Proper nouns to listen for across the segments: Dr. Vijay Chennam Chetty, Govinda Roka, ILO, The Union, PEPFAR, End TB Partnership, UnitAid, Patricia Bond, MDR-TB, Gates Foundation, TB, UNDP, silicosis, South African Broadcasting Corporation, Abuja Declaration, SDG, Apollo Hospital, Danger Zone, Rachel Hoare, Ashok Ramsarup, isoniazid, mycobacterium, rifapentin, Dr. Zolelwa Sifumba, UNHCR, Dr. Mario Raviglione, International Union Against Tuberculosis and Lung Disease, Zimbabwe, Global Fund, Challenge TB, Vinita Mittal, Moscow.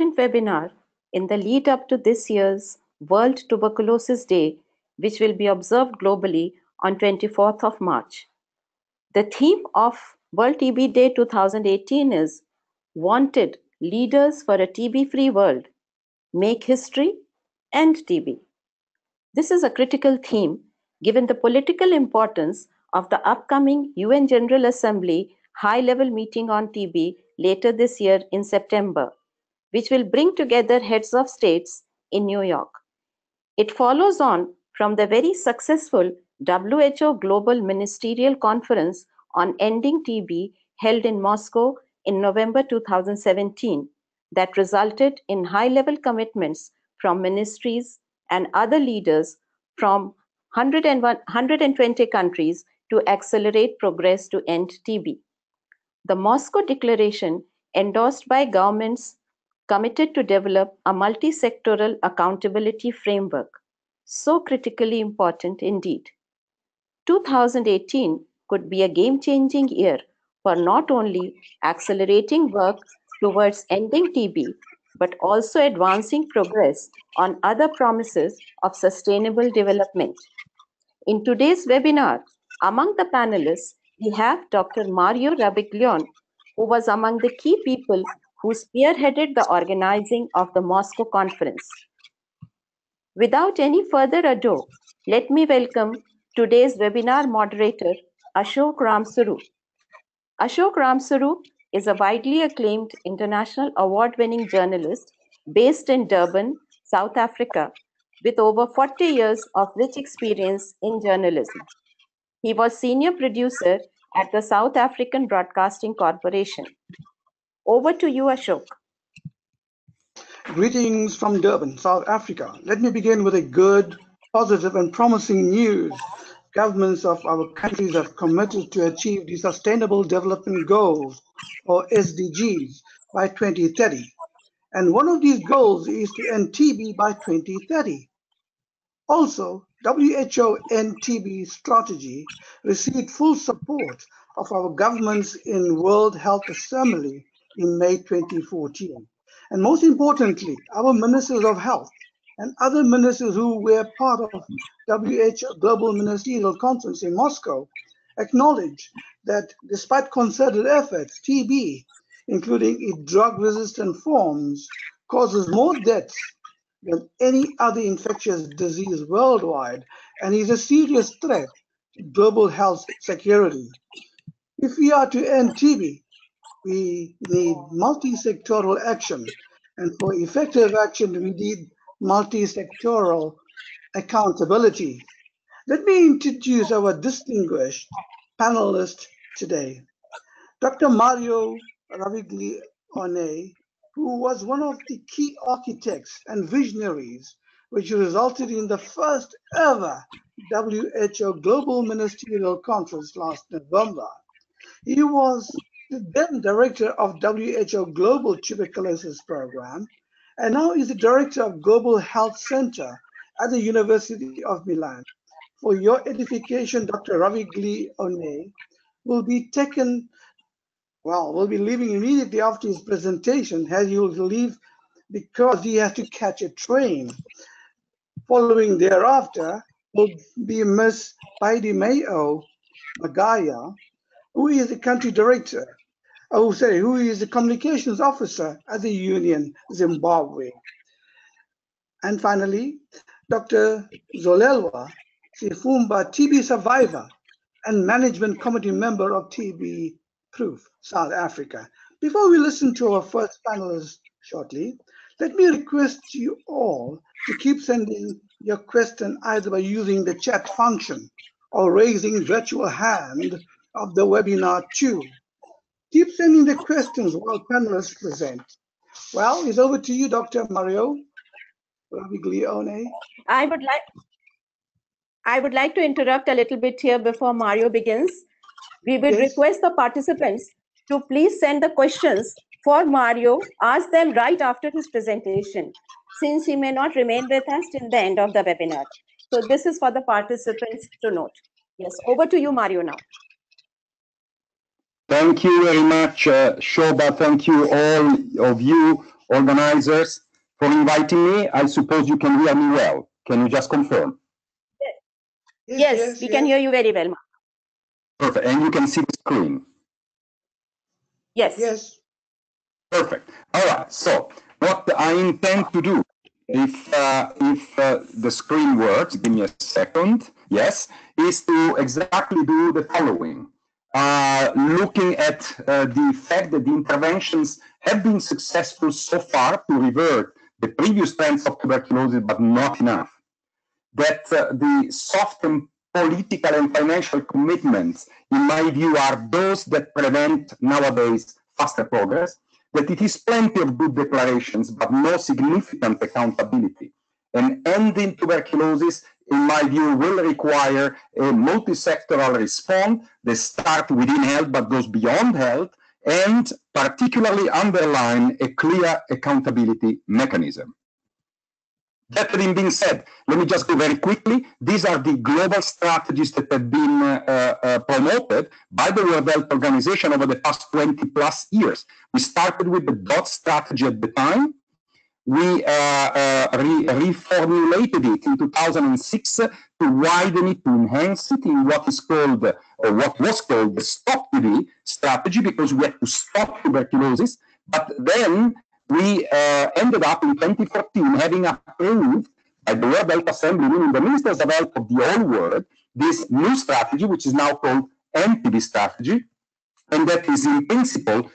important webinar in the lead up to this year's World Tuberculosis Day, which will be observed globally on 24th of March. The theme of World TB Day 2018 is Wanted Leaders for a TB-Free World, Make History, End TB. This is a critical theme given the political importance of the upcoming UN General Assembly high-level meeting on TB later this year in September, which will bring together heads of states in New York. It follows on from the very successful WHO Global Ministerial Conference on Ending TB held in Moscow in November 2017 that resulted in high-level commitments from ministries and other leaders from 120 countries to accelerate progress to end TB. The Moscow Declaration, endorsed by governments, committed to develop a multi-sectoral accountability framework, so critically important indeed. 2018 could be a game-changing year for not only accelerating work towards ending TB, but also advancing progress on other promises of sustainable development. In today's webinar, among the panelists, we have Dr. Mario Raviglione, who was among the key people who spearheaded the organizing of the Moscow conference. Without any further ado, let me welcome today's webinar moderator, Ashok Ramsarup. Ashok Ramsarup is a widely acclaimed international award-winning journalist based in Durban, South Africa, with over 40 years of rich experience in journalism. He was senior producer at the South African Broadcasting Corporation. Over to you, Ashok. Greetings from Durban, South Africa. Let me begin with a good, positive and promising news. Governments of our countries have committed to achieve the Sustainable Development Goals, or SDGs, by 2030. And one of these goals is to end TB by 2030. Also, WHO End TB strategy received full support of our governments in World Health Assembly in May 2014. And most importantly, our ministers of health and other ministers who were part of WHO Global Ministerial Conference in Moscow acknowledge that despite concerted efforts, TB, including its drug-resistant forms, causes more deaths than any other infectious disease worldwide and is a serious threat to global health security. If we are to end TB, we need multi-sectoral action, and for effective action, we need multi-sectoral accountability. Let me introduce our distinguished panelist today. Dr. Mario Raviglione, who was one of the key architects and visionaries, which resulted in the first ever WHO Global Ministerial Conference last November. He was the then director of WHO Global Tuberculosis Program, and now is the director of Global Health Center at the University of Milan. For your edification, Dr. Raviglione will be leaving immediately after his presentation, as he will leave because he has to catch a train. Following thereafter will be Ms. Paidamoyo Magaya, who is the country director. Who is the communications officer at the Union, Zimbabwe. And finally, Dr. Zolelwa Sifumba, TB survivor and management committee member of TB Proof South Africa. Before we listen to our first panelist shortly, let me request you all to keep sending your question either by using the chat function or raising virtual hand of the webinar too. Keep sending the questions while panelists present. Well, it's over to you, Dr. Mario Raviglione. I would like to interrupt a little bit here before Mario begins. We will request the participants to please send the questions for Mario, ask them right after his presentation, since he may not remain with us till the end of the webinar. So this is for the participants to note. Yes, over to you, Mario, now. Thank you very much, Shoba. Thank you all of you organizers, for inviting me. I suppose you can hear me well. Can you just confirm? Yes, we can hear you very well. Perfect. And you can see the screen? Yes. Yes. Perfect. All right. So what I intend to do, if the screen works, give me a second, yes, is to exactly do the following. Looking at the fact that the interventions have been successful so far to revert the previous trends of tuberculosis, but not enough. That the soft and political and financial commitments, in my view, are those that prevent nowadays faster progress. That it is plenty of good declarations, but no significant accountability. And ending tuberculosis, in my view, will require a multi-sectoral response that starts within health but goes beyond health, and particularly underline a clear accountability mechanism. That being said, let me just go very quickly. These are the global strategies that have been promoted by the World Health Organization over the past 20-plus years. We started with the DOT strategy at the time. We reformulated it in 2006 to widen it, to enhance it in what is called, or what was called, the Stop TB strategy, because we had to stop tuberculosis. But then we ended up in 2014 having approved by the World Health Assembly, meaning the Ministers of Health of the whole world, this new strategy, which is now called MTB strategy, and that is in principle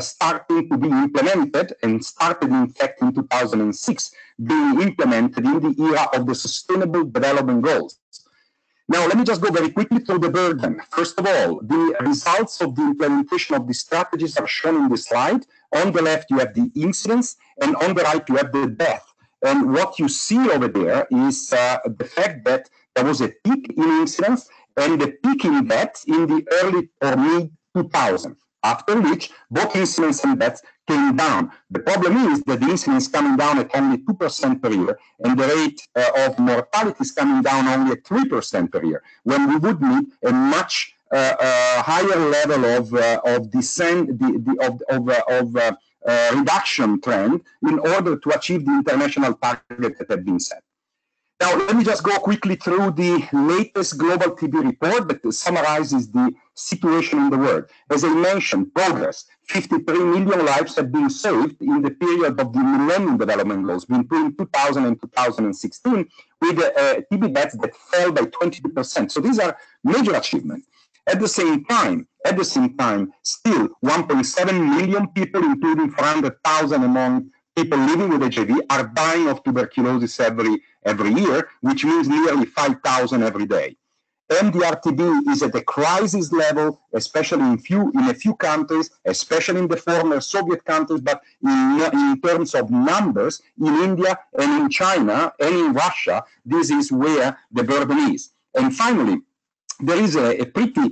starting to be implemented, and started in fact in 2006, being implemented in the era of the Sustainable Development Goals. Now, let me just go very quickly through the burden. First of all, the results of the implementation of these strategies are shown in this slide. On the left, you have the incidence, and on the right, you have the death. And what you see over there is the fact that there was a peak in incidence and a peak in death in the early or mid-2000s, after which both incidence and deaths came down. The problem is that the incidence is coming down at only 2% per year, and the rate of mortality is coming down only at 3% per year, when we would need a much higher level of reduction trend in order to achieve the international target that had been set. Now, let me just go quickly through the latest global TB report that summarizes the situation in the world. As I mentioned, progress. 53 million lives have been saved in the period of the Millennium Development Goals between 2000 and 2016, with TB deaths that fell by 22%. So these are major achievements. At the same time, still 1.7 million people, including 400,000 among people living with HIV, are dying of tuberculosis every year, which means nearly 5,000 every day. MDR-TB is at a crisis level, especially in a few countries, especially in the former Soviet countries, but in terms of numbers, in India and in China and in Russia, this is where the burden is. And finally, there is a pretty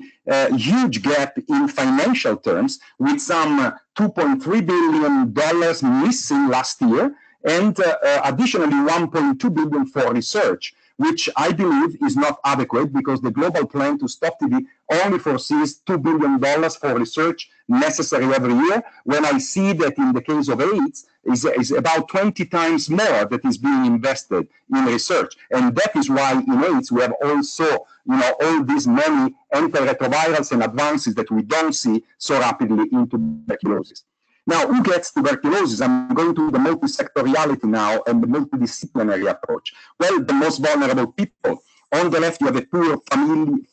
huge gap in financial terms, with some $2.3 billion missing last year, and additionally $1.2 billion for research, which I believe is not adequate, because the global plan to stop TB only foresees $2 billion for research necessary every year, when I see that in the case of AIDS, is about 20 times more that is being invested in research. And that is why in AIDS we have also, all these many antiretrovirals and advances that we don't see so rapidly in tuberculosis. Now, who gets tuberculosis? I'm going to the multi-sectoriality now and the multidisciplinary approach. Well, the most vulnerable people. On the left, you have a poor family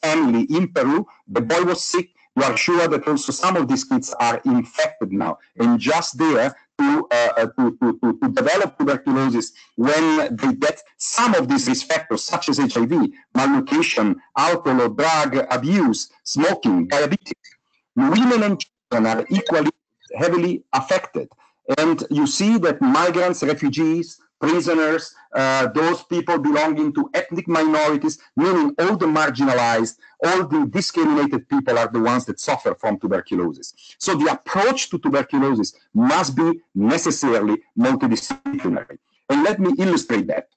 in Peru. The boy was sick. You are sure that also some of these kids are infected now. And just there to develop tuberculosis when they get some of these risk factors, such as HIV, malnutrition, alcohol, drug abuse, smoking, diabetes. Women and children are equally heavily affected, and you see that migrants, refugees, prisoners, those people belonging to ethnic minorities, meaning all the marginalized, all the discriminated people are the ones that suffer from tuberculosis. So the approach to tuberculosis must be necessarily multidisciplinary. And let me illustrate that.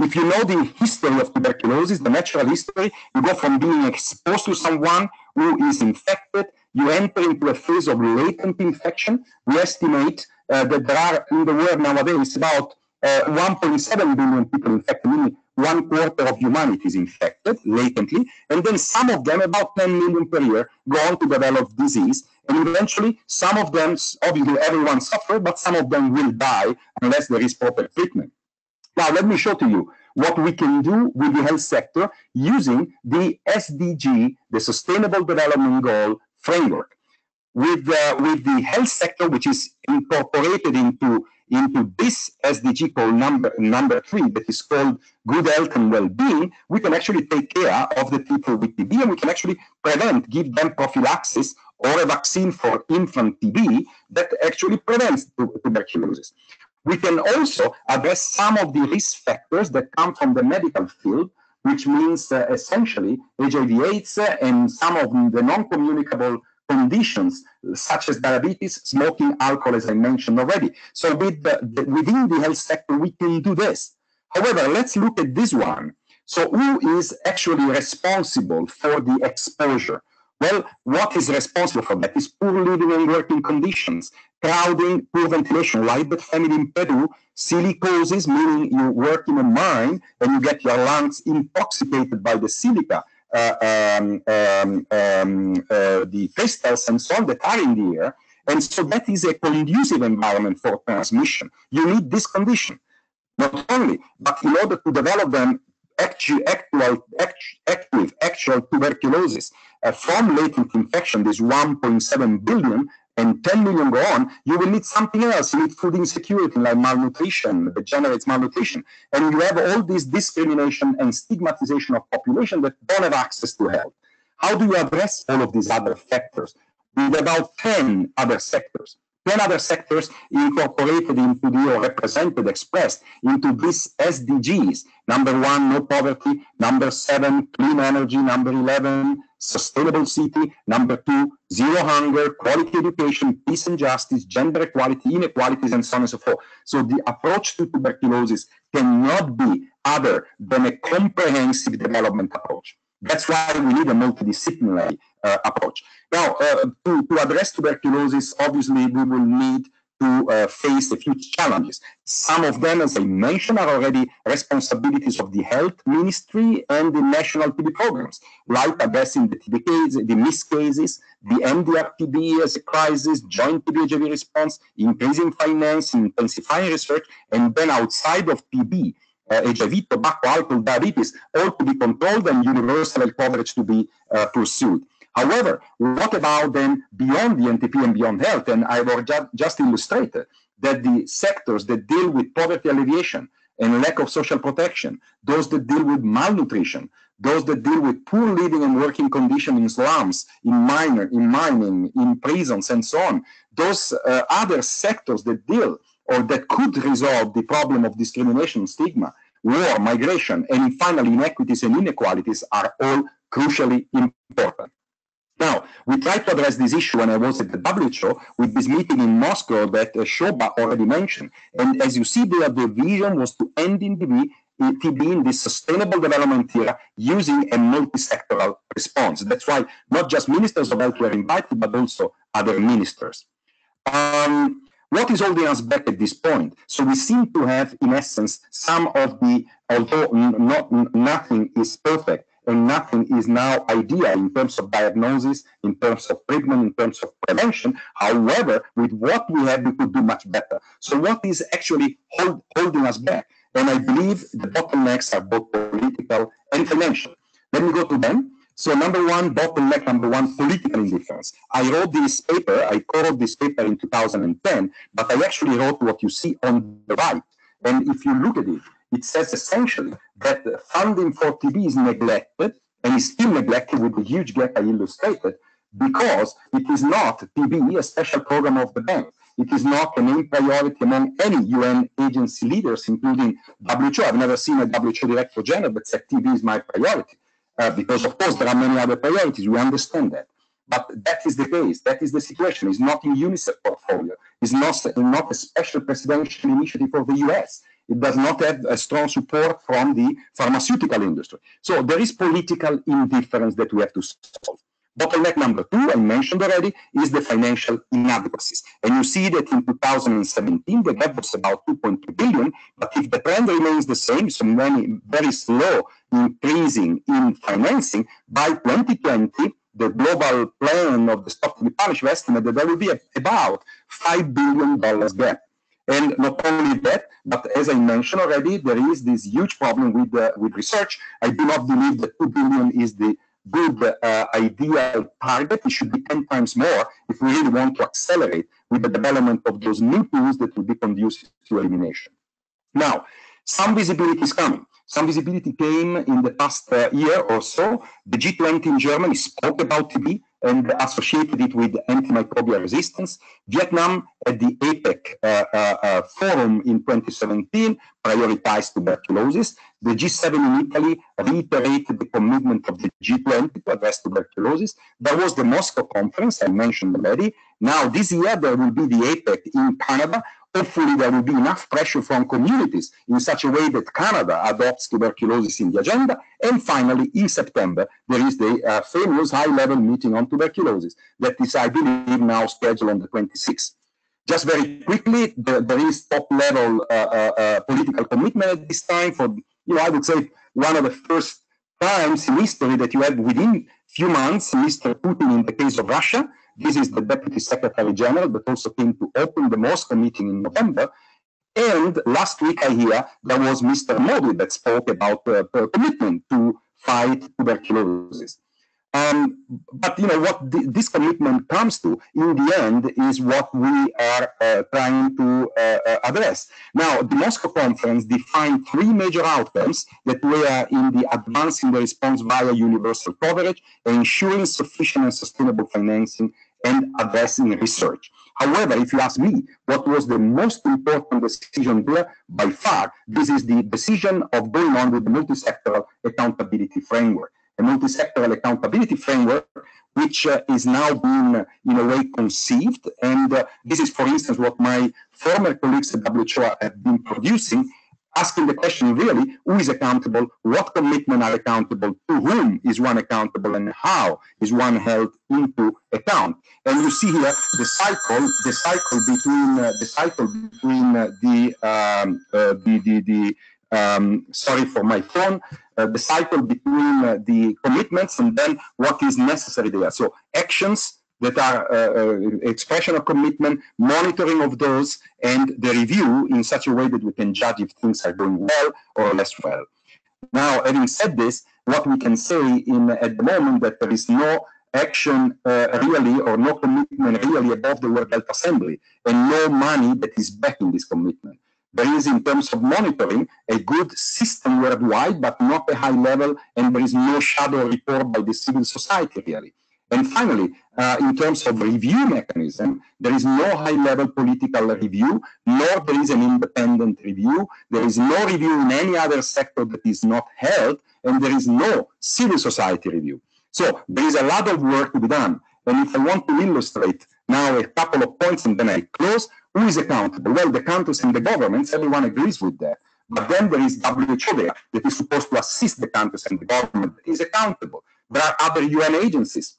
If you know the history of tuberculosis, the natural history, you go from being exposed to someone who is infected, you enter into a phase of latent infection. We estimate that there are in the world nowadays about 1.7 billion people infected, meaning 1/4 of humanity is infected latently, and then some of them, about 10 million per year, go on to develop disease, and eventually some of them, obviously everyone suffers, but some of them will die unless there is proper treatment. Now let me show to you what we can do with the health sector using the SDG, the Sustainable Development Goal framework. With the health sector, which is incorporated into this SDG called number 3, that is called good health and well-being, we can actually take care of the people with TB, and we can actually prevent, give them prophylaxis or a vaccine for infant TB that actually prevents tuberculosis. We can also address some of the risk factors that come from the medical field, which means essentially HIV/AIDS and some of the non-communicable conditions such as diabetes, smoking, alcohol, as I mentioned already. So with within the health sector, we can do this. However, let's look at this one. So who is actually responsible for the exposure? Well, what is responsible for that is poor living and working conditions, crowding, poor ventilation, like the family in Peru, silicosis, meaning you work in a mine and you get your lungs intoxicated by the silica, the crystals and so on that are in the air, and so that is a conducive environment for transmission. You need this condition, not only, but in order to develop them, actual tuberculosis from latent infection, this 1.7 billion and 10 million go on, you will need something else. You need food insecurity, like malnutrition, that generates malnutrition. And you have all this discrimination and stigmatization of population that don't have access to health. How do you address all of these other factors? With about 10 other sectors. 10 other sectors incorporated into the, or represented, expressed into these SDGs. Number 1, no poverty. Number 7, clean energy. Number 11, sustainable city. Number 2, zero hunger, quality education, peace and justice, gender equality, inequalities, and so on and so forth. So the approach to tuberculosis cannot be other than a comprehensive development approach. That's why we need a multidisciplinary approach. Now, to address tuberculosis, obviously, we will need to face a few challenges. Some of them, as I mentioned, are already responsibilities of the health ministry and the national TB programs, like addressing the TB cases, the missed cases, the MDR-TB as a crisis, joint TB-HIV response, increasing finance, intensifying research, and then outside of TB, HIV, tobacco, alcohol, diabetes, all to be controlled and universal coverage to be pursued. However, what about then beyond the NTP and beyond health? And I've just illustrated that the sectors that deal with poverty alleviation and lack of social protection, those that deal with malnutrition, those that deal with poor living and working conditions in slums, in mining, in prisons, and so on, those other sectors that deal or that could resolve the problem of discrimination, stigma, war, migration, and finally inequities and inequalities are all crucially important. Now, we tried to address this issue when I was at the WHO with this meeting in Moscow that Shoba already mentioned. And as you see there, the vision was to end in TB in this sustainable development era using a multi-sectoral response. That's why not just ministers of health were invited, but also other ministers. What is holding us back at this point? So we seem to have, in essence, some of the, although nothing is perfect, and nothing is now ideal in terms of diagnosis, in terms of treatment, in terms of prevention. However, with what we have, we could do much better. So what is actually holding us back? And I believe the bottlenecks are both political and financial. Let me go to them. So number 1, bottleneck, number 1, political indifference. I wrote this paper, I co-wrote this paper in 2010, but I actually wrote what you see on the right. And if you look at it, it says essentially that funding for TB is neglected, and is still neglected with the huge gap I illustrated, because it is not TB a special program of the bank. It is not a main priority among any UN agency leaders, including WHO. I've never seen a WHO director general that said TB is my priority, because of course there are many other priorities. We understand that. But that is the case, that is the situation. It's not in UNICEF portfolio. It's not a special presidential initiative of the US. It does not have a strong support from the pharmaceutical industry. So there is political indifference that we have to solve. Bottleneck number two, I mentioned already, is the financial inadequacies. And you see that in 2017, the gap was about 2.2 billion, but if the trend remains the same, so many very slow increasing in financing, by 2020, the global plan of the Stop TB Partnership estimated that there will be about $5 billion gap. And not only that, but as I mentioned already, there is this huge problem with research. I do not believe that 2 billion is the good ideal target. It should be 10 times more if we really want to accelerate with the development of those new tools that will be conducive to elimination. Now, some visibility is coming. Some visibility came in the past year or so. The G20 in Germany spoke about TB and associated it with antimicrobial resistance. Vietnam at the APEC forum in 2017 prioritized tuberculosis. The G7 in Italy reiterated the commitment of the G20 to address tuberculosis. There was the Moscow conference, I mentioned already. Now this year there will be the APEC in Canada. Hopefully there will be enough pressure from communities in such a way that Canada adopts tuberculosis in the agenda. And finally, in September, there is the famous high-level meeting on tuberculosis that is, I believe, now scheduled on the 26th. Just very quickly, there is top-level political commitment at this time for, I would say, one of the first times in history that you had within few months, Mr. Putin in the case of Russia. This is the Deputy Secretary General, but also came to open the Moscow meeting in November. And last week, I hear, there was Mr. Modi that spoke about commitment to fight tuberculosis. But, what this commitment comes to, in the end, is what we are trying to address. Now, the Moscow conference defined three major outcomes that were in the advancing the response via universal coverage, ensuring sufficient and sustainable financing, and addressing research. However, if you ask me what was the most important decision there, by far, this is the decision of going on with the multi-sectoral accountability framework. A multi-sectoral accountability framework, which is now being, in a way, conceived. And this is, for instance, what my former colleagues at WHO have been producing, asking the question, really, who is accountable, what commitments are accountable, to whom is one accountable, and how is one held into account. And you see here the cycle between the commitments and then what is necessary there. So actions that are expression of commitment, monitoring of those, and the review in such a way that we can judge if things are going well or less well. Now, having said this, what we can say at the moment that there is no action really or no commitment really above the World Health Assembly and no money that is backing this commitment. There is, in terms of monitoring, a good system worldwide, but not a high level, and there is no shadow report by the civil society, really. And finally, in terms of review mechanism, there is no high-level political review, nor there is an independent review. There is no review in any other sector that is not held, and there is no civil society review. So there is a lot of work to be done. And if I want to illustrate now a couple of points, and then I close, who is accountable? Well, the countries and the governments, everyone agrees with that. But then there is WHO there that is supposed to assist the countries and the government that is accountable. There are other UN agencies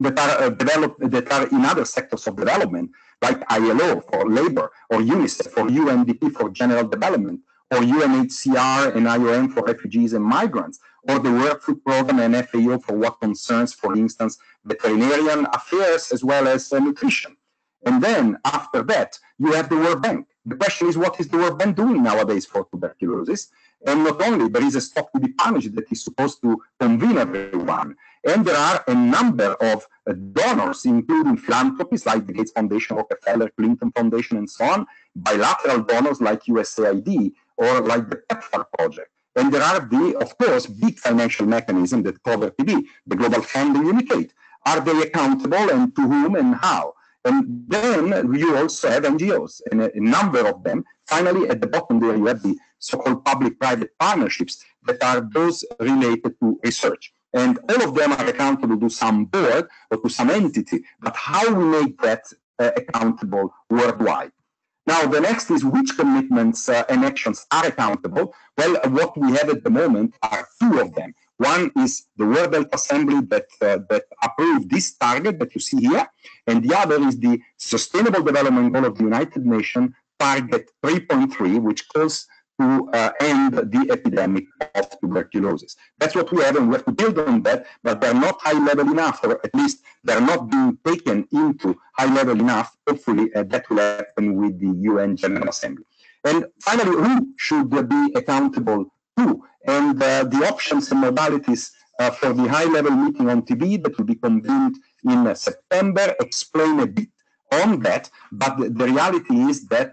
that are in other sectors of development, like ILO for labor, or UNICEF, or UNDP for general development, or UNHCR and IOM for refugees and migrants, or the World Food Program and FAO for what concerns, for instance, veterinarian affairs as well as nutrition. And then after that, you have the World Bank. The question is, what is the World Bank doing nowadays for tuberculosis? And not only, there is a Stop TB Partnership that is supposed to convene everyone. And there are a number of donors, including philanthropies like the Gates Foundation, Rockefeller, Clinton Foundation, and so on, bilateral donors like USAID or like the PEPFAR project. And there are of course, big financial mechanisms that cover TB, the Global Fund and UNICAID. Are they accountable, and to whom and how? And then you also have NGOs, and a number of them. Finally, at the bottom there, you have the so-called public-private partnerships that are those related to research. And all of them are accountable to some board or to some entity, but how we make that accountable worldwide. Now, the next is which commitments and actions are accountable. Well, what we have at the moment are two of them. One is the World Health Assembly that approved this target that you see here, and the other is the Sustainable Development Goal of the United Nations, target 3.3, which calls to end the epidemic of tuberculosis. That's what we have, and we have to build on that, but they're not high level enough, or at least they're not being taken into high level enough. Hopefully that will happen with the UN General Assembly. And finally, who should be accountable to? And the options and modalities for the high level meeting on TB that will be convened in September explain a bit on that, but the reality is that,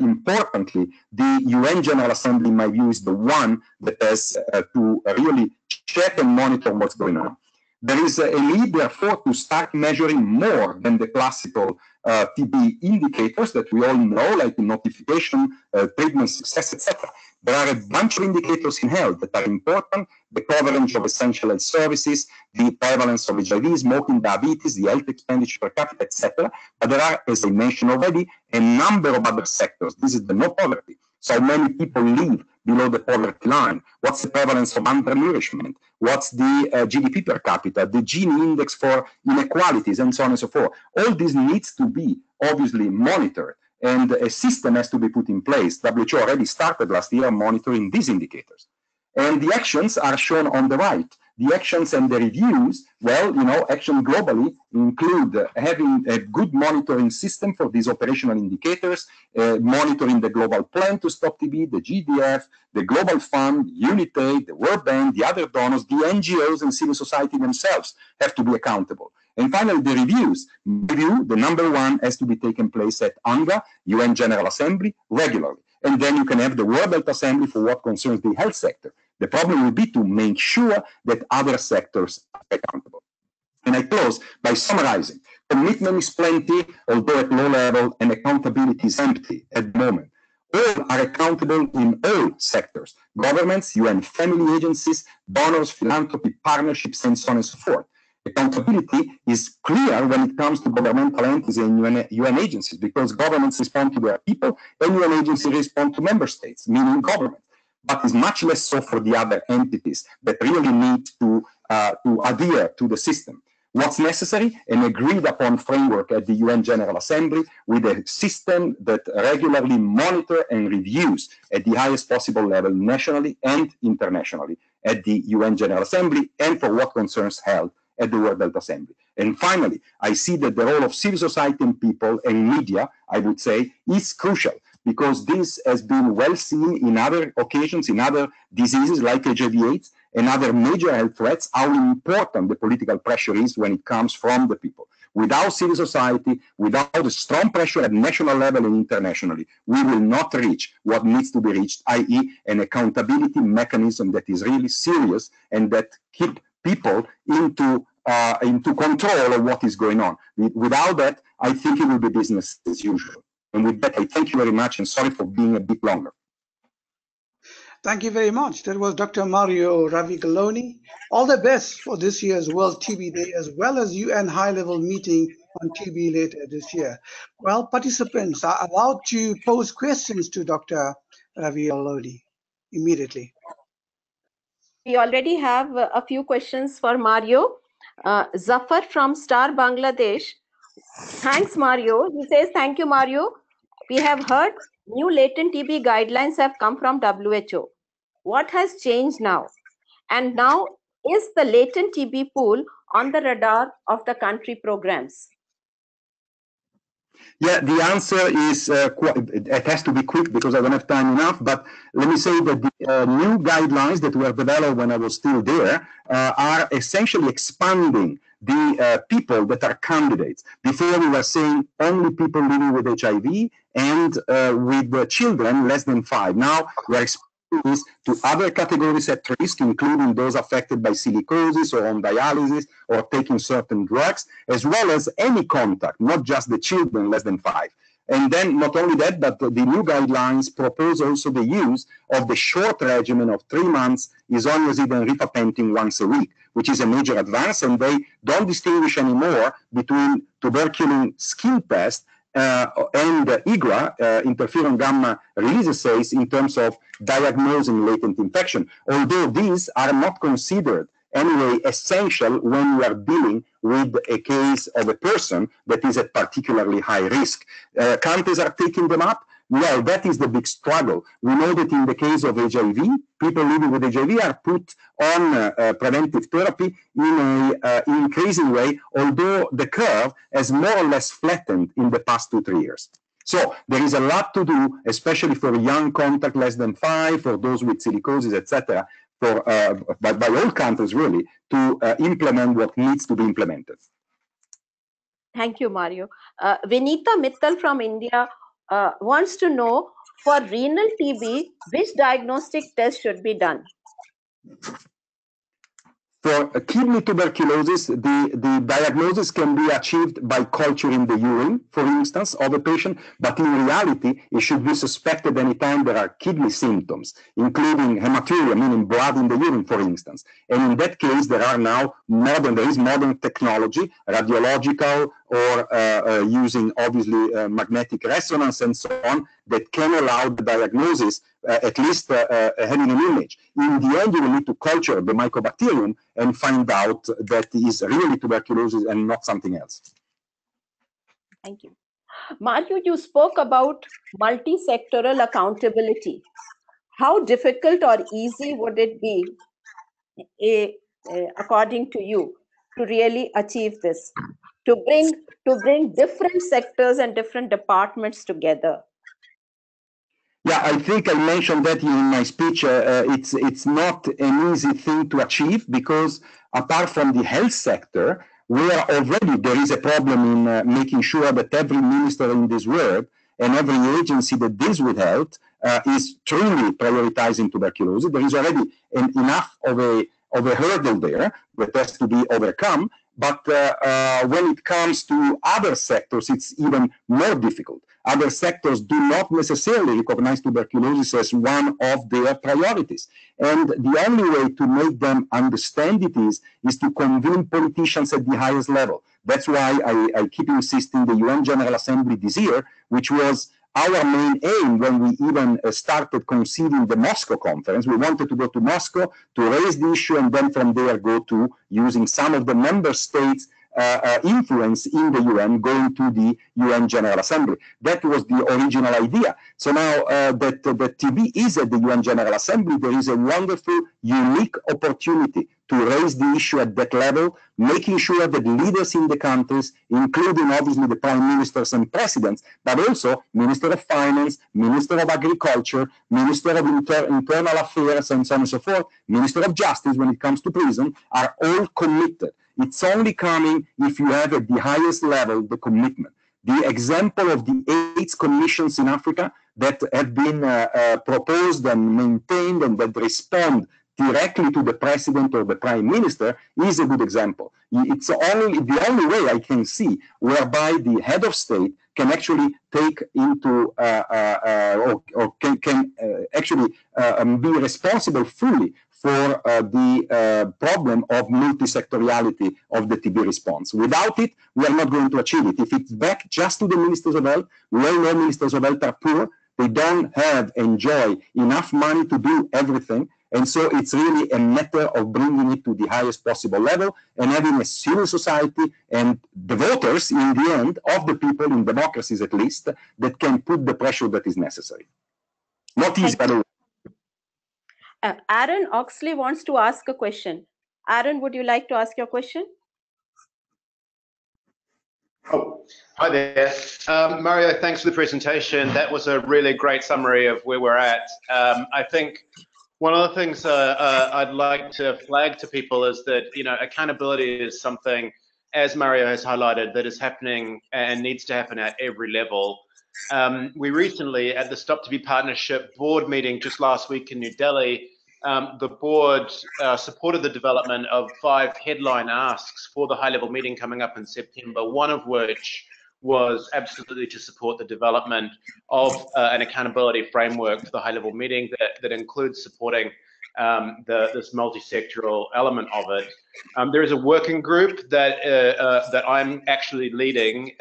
importantly, the UN General Assembly, in my view, is the one that has to really check and monitor what's going on. There is a need, therefore, to start measuring more than the classical TB indicators that we all know, like notification, treatment success, etc. There are a bunch of indicators in health that are important: the coverage of essential health services, the prevalence of HIV, smoking, diabetes, the health expenditure per capita, etc. But there are, as I mentioned already, a number of other sectors. This is the no poverty. So many people live below the poverty line. What's the prevalence of undernourishment? What's the GDP per capita, the Gini index for inequalities, and so on and so forth? All this needs to be obviously monitored, and a system has to be put in place. WHO already started last year monitoring these indicators. And the actions are shown on the right. The actions and the reviews, well, you know, action globally include having a good monitoring system for these operational indicators, monitoring the global plan to stop TB, the GDF, the Global Fund, UNITAID, the World Bank, the other donors, the NGOs and civil society themselves have to be accountable. And finally, the reviews. Review, the number one, has to be taken place at UNGA, UN General Assembly, regularly. And then you can have the World Health Assembly for what concerns the health sector. The problem will be to make sure that other sectors are accountable. And I close by summarizing. Commitment is plenty, although at low level, and accountability is empty at the moment. All are accountable in all sectors: governments, UN family agencies, donors, philanthropy, partnerships, and so on and so forth. Accountability is clear when it comes to governmental entities and UN agencies, because governments respond to their people and UN agencies respond to member states, meaning government. But it's much less so for the other entities that really need to adhere to the system. What's necessary? An agreed upon framework at the UN General Assembly, with a system that regularly monitors and reviews at the highest possible level, nationally and internationally, at the UN General Assembly, and for what concerns health, at the World Health Assembly. And finally, I see that the role of civil society and people and media, I would say, is crucial, because this has been well seen in other occasions, in other diseases like HIV/AIDS and other major health threats, how important the political pressure is when it comes from the people. Without civil society, without a strong pressure at national level and internationally, we will not reach what needs to be reached, i.e. an accountability mechanism that is really serious and that keeps people into control of what is going on. Without that, I think it will be business as usual. And with that, I thank you very much, and sorry for being a bit longer. Thank you very much. That was Dr. Mario Raviglione. All the best for this year's World TB Day, as well as UN high-level meeting on TB later this year. Well, participants are allowed to pose questions to Dr. Raviglione immediately. We already have a few questions for Mario. Zafar from Star Bangladesh. Thanks, Mario. He says, thank you, Mario. We have heard new latent TB guidelines have come from WHO. What has changed now? And now, is the latent TB pool on the radar of the country programs? Yeah, the answer is, it has to be quick because I don't have time enough, but let me say that the new guidelines that were developed when I was still there are essentially expanding the people that are candidates. Before, we were saying only people living with HIV and with the children less than 5. Now we're expanding this to other categories at risk, including those affected by silicosis or on dialysis or taking certain drugs, as well as any contact, not just the children less than 5. And then not only that, but the new guidelines propose also the use of the short regimen of 3 months, isoniazid and rifapentin once a week, which is a major advance, and they don't distinguish anymore between tuberculin skin test and IGRA, interferon gamma release assays, in terms of diagnosing latent infection, although these are not considered anyway essential when we are dealing with a case of a person that is at particularly high risk. Countries are taking them up. Well, that is the big struggle. We know that in the case of HIV, people living with HIV are put on preventive therapy in an increasing way, although the curve has more or less flattened in the past 2-3 years. So there is a lot to do, especially for young contact less than 5, for those with silicosis, etc., for by all countries really, to implement what needs to be implemented. Thank you, Mario. Vinita Mittal from India wants to know, for renal TB, which diagnostic test should be done? For kidney tuberculosis, the diagnosis can be achieved by culturing the urine, for instance, of a patient, but in reality, it should be suspected anytime there are kidney symptoms, including hematuria, meaning blood in the urine, for instance. And in that case, there are now modern technology, radiological, or using obviously magnetic resonance and so on, that can allow the diagnosis, at least having an image. In the end, you will need to culture the mycobacterium and find out that it is really tuberculosis and not something else. Thank you. Mario, you spoke about multi-sectoral accountability. How difficult or easy would it be, according to you, to really achieve this, to bring different sectors and different departments together? Yeah, I think I mentioned that in my speech. It's not an easy thing to achieve, because apart from the health sector, where already there is a problem in making sure that every minister in this world and every agency that deals with health is truly prioritizing tuberculosis, there is already enough of a hurdle there that has to be overcome. But when it comes to other sectors, it's even more difficult. Other sectors do not necessarily recognize tuberculosis as one of their priorities. And the only way to make them understand it is to convene politicians at the highest level. That's why I keep insisting the UN General Assembly this year, which was our main aim when we even started conceiving the Moscow conference. We wanted to go to Moscow to raise the issue, and then from there go to, using some of the member states' influence in the UN, going to the UN General Assembly. That was the original idea. So now that the TB is at the UN General Assembly, there is a wonderful, unique opportunity to raise the issue at that level, making sure that leaders in the countries, including obviously the prime ministers and presidents, but also Minister of Finance, Minister of Agriculture, Minister of Internal Affairs, and so on and so forth, Minister of Justice when it comes to prison, are all committed. It's only coming if you have at the highest level the commitment. The example of the 8 commissions in Africa that have been proposed and maintained and that respond directly to the president or the prime minister is a good example. It's the only way I can see whereby the head of state can actually take into or can actually be responsible fully for the problem of multisectoriality of the TB response. Without it, we are not going to achieve it. If it's back just to the ministers of health, we all know ministers of health are poor. They don't enjoy enough money to do everything. And so it's really a matter of bringing it to the highest possible level and having a civil society and the voters, in the end, of the people in democracies at least, that can put the pressure that is necessary. Not easy, by the way. Aaron Oxley wants to ask a question. Aaron, would you like to ask your question? Oh, hi there. Mario, thanks for the presentation. That was a really great summary of where we're at. I think one of the things I'd like to flag to people is that, you know, accountability is something, as Mario has highlighted, that is happening and needs to happen at every level. We recently, at the Stop TB Partnership board meeting just last week in New Delhi, the board supported the development of 5 headline asks for the high-level meeting coming up in September, one of which was absolutely to support the development of an accountability framework for the high-level meeting that includes supporting this multi-sectoral element of it. There is a working group that I'm actually leading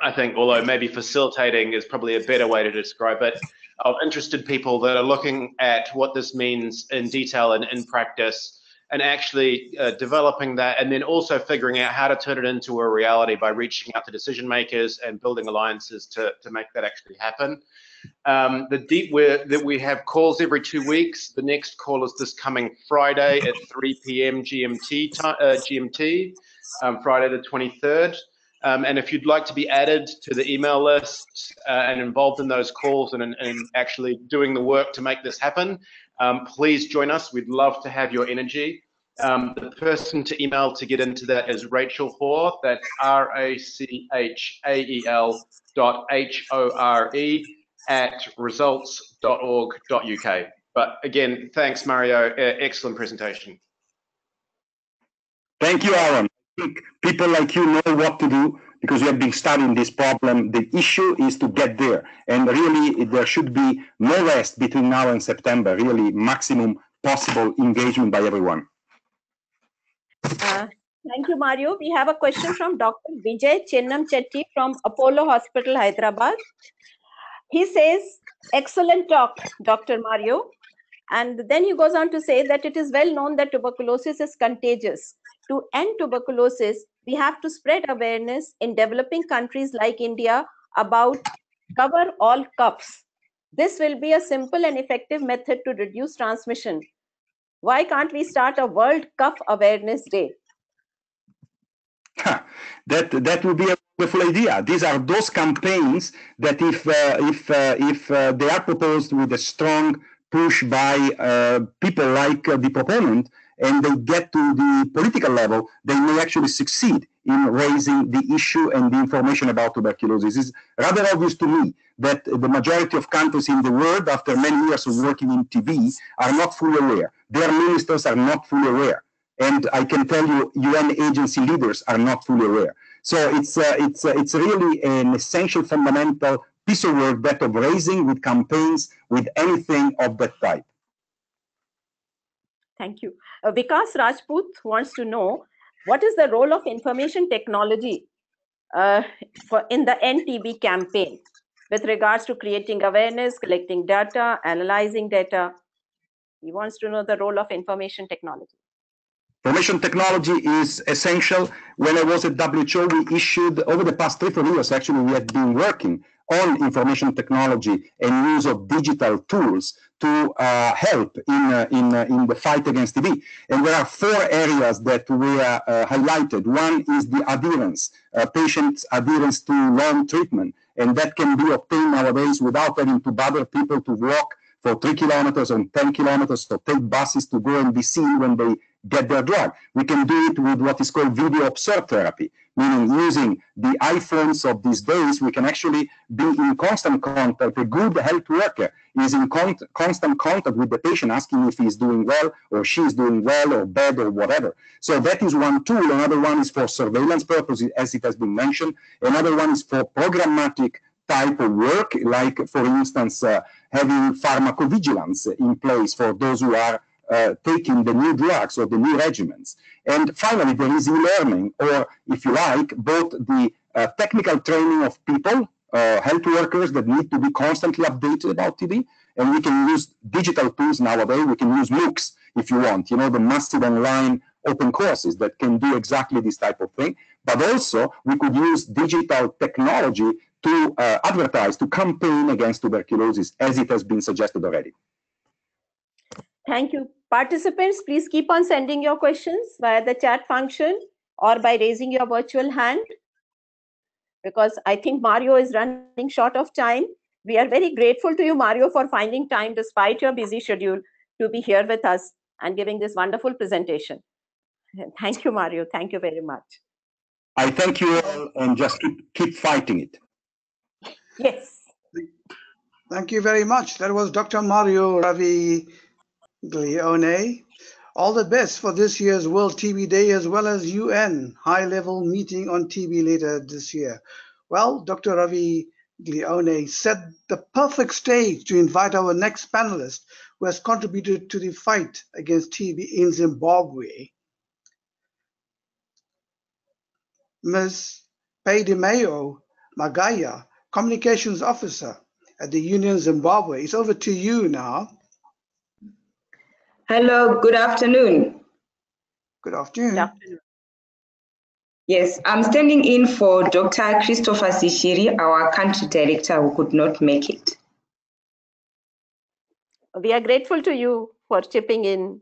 I think, although maybe facilitating is probably a better way to describe it, of interested people that are looking at what this means in detail and in practice, and actually developing that, and then also figuring out how to turn it into a reality by reaching out to decision makers and building alliances to make that actually happen. The deep work that we have calls every 2 weeks. The next call is this coming Friday at 3 p.m. GMT, Friday the 23rd. And if you'd like to be added to the email list and involved in those calls and actually doing the work to make this happen, please join us. We'd love to have your energy. The person to email to get into that is Rachel Hoare. That's rachael.hore@results.org.uk. But again, thanks, Mario. Excellent presentation. Thank you, Aaron. People like you know what to do because you have been studying this problem. The issue is to get there, and really there should be no rest between now and September, really maximum possible engagement by everyone. Thank you, Mario. We have a question from Dr. Vijay Chennam Chetty from Apollo Hospital, Hyderabad. He says, excellent talk, Dr. Mario. And then he goes on to say that it is well known that tuberculosis is contagious. To end tuberculosis, we have to spread awareness in developing countries like India about cover all coughs. This will be a simple and effective method to reduce transmission. Why can't we start a World Cough Awareness Day? That would be a wonderful idea. These are those campaigns that if they are proposed with a strong push by people like the proponent, and they get to the political level, they may actually succeed in raising the issue and the information about tuberculosis. It's rather obvious to me that the majority of countries in the world, after many years of working in TB, are not fully aware. Their ministers are not fully aware. And I can tell you, UN agency leaders are not fully aware. So it's really an essential, fundamental piece of work, that of raising with campaigns, with anything of that type. Thank you. Vikas Rajput wants to know, what is the role of information technology in the NTB campaign with regards to creating awareness, collecting data, analyzing data? He wants to know the role of information technology. Information technology is essential. When I was at WHO, we issued, over the past 3 or 4 years, actually, we have been working on information technology and use of digital tools to help in the fight against TB. And there are 4 areas that we highlighted. One is the adherence, patients' adherence to long treatment. And that can be obtained nowadays without having to bother people to walk for 3 kilometers or 10 kilometers or take buses to go and be seen when they get their drug. We can do it with what is called video observed therapy, meaning using the iPhones of these days, we can actually be in constant contact. A good health worker is in constant contact with the patient, asking if he's doing well or she's doing well or bad or whatever. So that is one tool. Another one is for surveillance purposes, as it has been mentioned. Another one is for programmatic type of work, like, for instance, having pharmacovigilance in place for those who are taking the new drugs or the new regimens. And finally, there is e-learning, or if you like, both the technical training of people, health workers that need to be constantly updated about TB, and we can use digital tools nowadays. We can use MOOCs if you want, you know, the massive online open courses that can do exactly this type of thing. But also, we could use digital technology to advertise, to campaign against tuberculosis, as it has been suggested already. Thank you. Participants, please keep on sending your questions via the chat function or by raising your virtual hand, because I think Mario is running short of time. We are very grateful to you, Mario, for finding time despite your busy schedule to be here with us and giving this wonderful presentation. Thank you, Mario. Thank you very much. I thank you all, and just keep fighting it. Yes. Thank you very much. That was Dr. Mario Raviglione. All the best for this year's World TB Day, as well as UN high-level meeting on TB later this year. Well, Dr. Raviglione set the perfect stage to invite our next panelist, who has contributed to the fight against TB in Zimbabwe. Ms. Paidamoyo Magaya, Communications Officer at the Union Zimbabwe. It's over to you now. Hello, good afternoon. Good afternoon. Good afternoon. Yes, I'm standing in for Dr. Christopher Sishiri, our country director who could not make it. We are grateful to you for chipping in.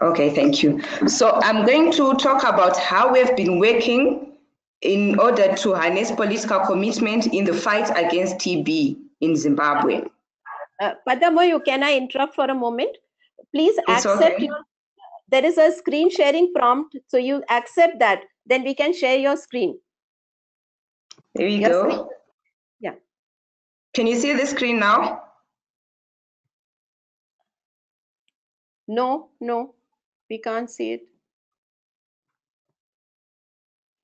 Okay, thank you. So I'm going to talk about how we've been working in order to harness political commitment in the fight against TB in Zimbabwe. Paidamoyo, can I interrupt for a moment? Please accept your, there is a screen sharing prompt, so you accept that, then we can share your screen. There you go. Screen. Yeah. Can you see the screen now? No, no, we can't see it.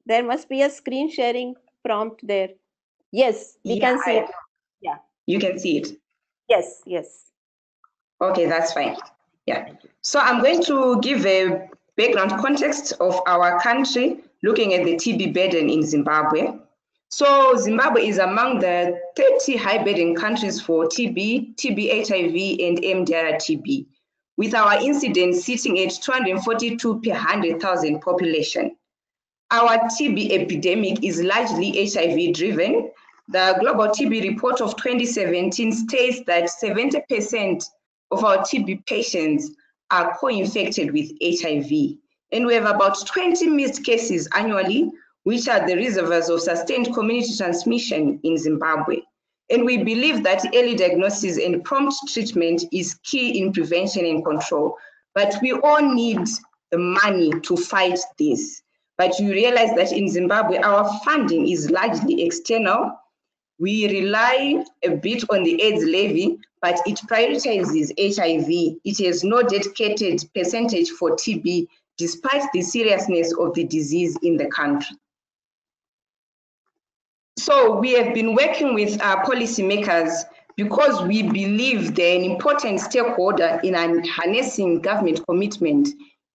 There must be a screen sharing prompt there. Yes, we can see it. Yeah. You can see it. Yes, yes. Okay, that's fine. Yeah. So I'm going to give a background context of our country looking at the TB burden in Zimbabwe. So Zimbabwe is among the 30 high burden countries for TB, TB HIV, and MDR-TB, with our incidence sitting at 242 per 100,000 population. Our TB epidemic is largely HIV-driven. The Global TB Report of 2017 states that 70% of our TB patients are co-infected with HIV. And we have about 20 missed cases annually, which are the reservoirs of sustained community transmission in Zimbabwe. And we believe that early diagnosis and prompt treatment is key in prevention and control. But we all need the money to fight this. But you realize that in Zimbabwe, our funding is largely external. We rely a bit on the AIDS levy, but it prioritizes HIV. It has no dedicated percentage for TB, despite the seriousness of the disease in the country. So we have been working with our policymakers because we believe they're an important stakeholder in harnessing government commitment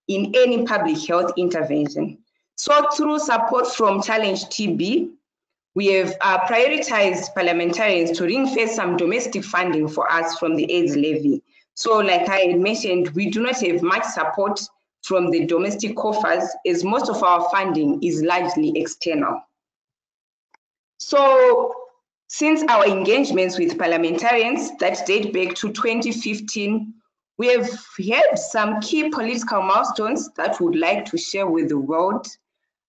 in any public health intervention. So through support from Challenge TB, we have prioritized parliamentarians to ring-fence some domestic funding for us from the AIDS levy. So like I had mentioned, we do not have much support from the domestic coffers as most of our funding is largely external. So since our engagements with parliamentarians that date back to 2015, we have had some key political milestones that we would like to share with the world.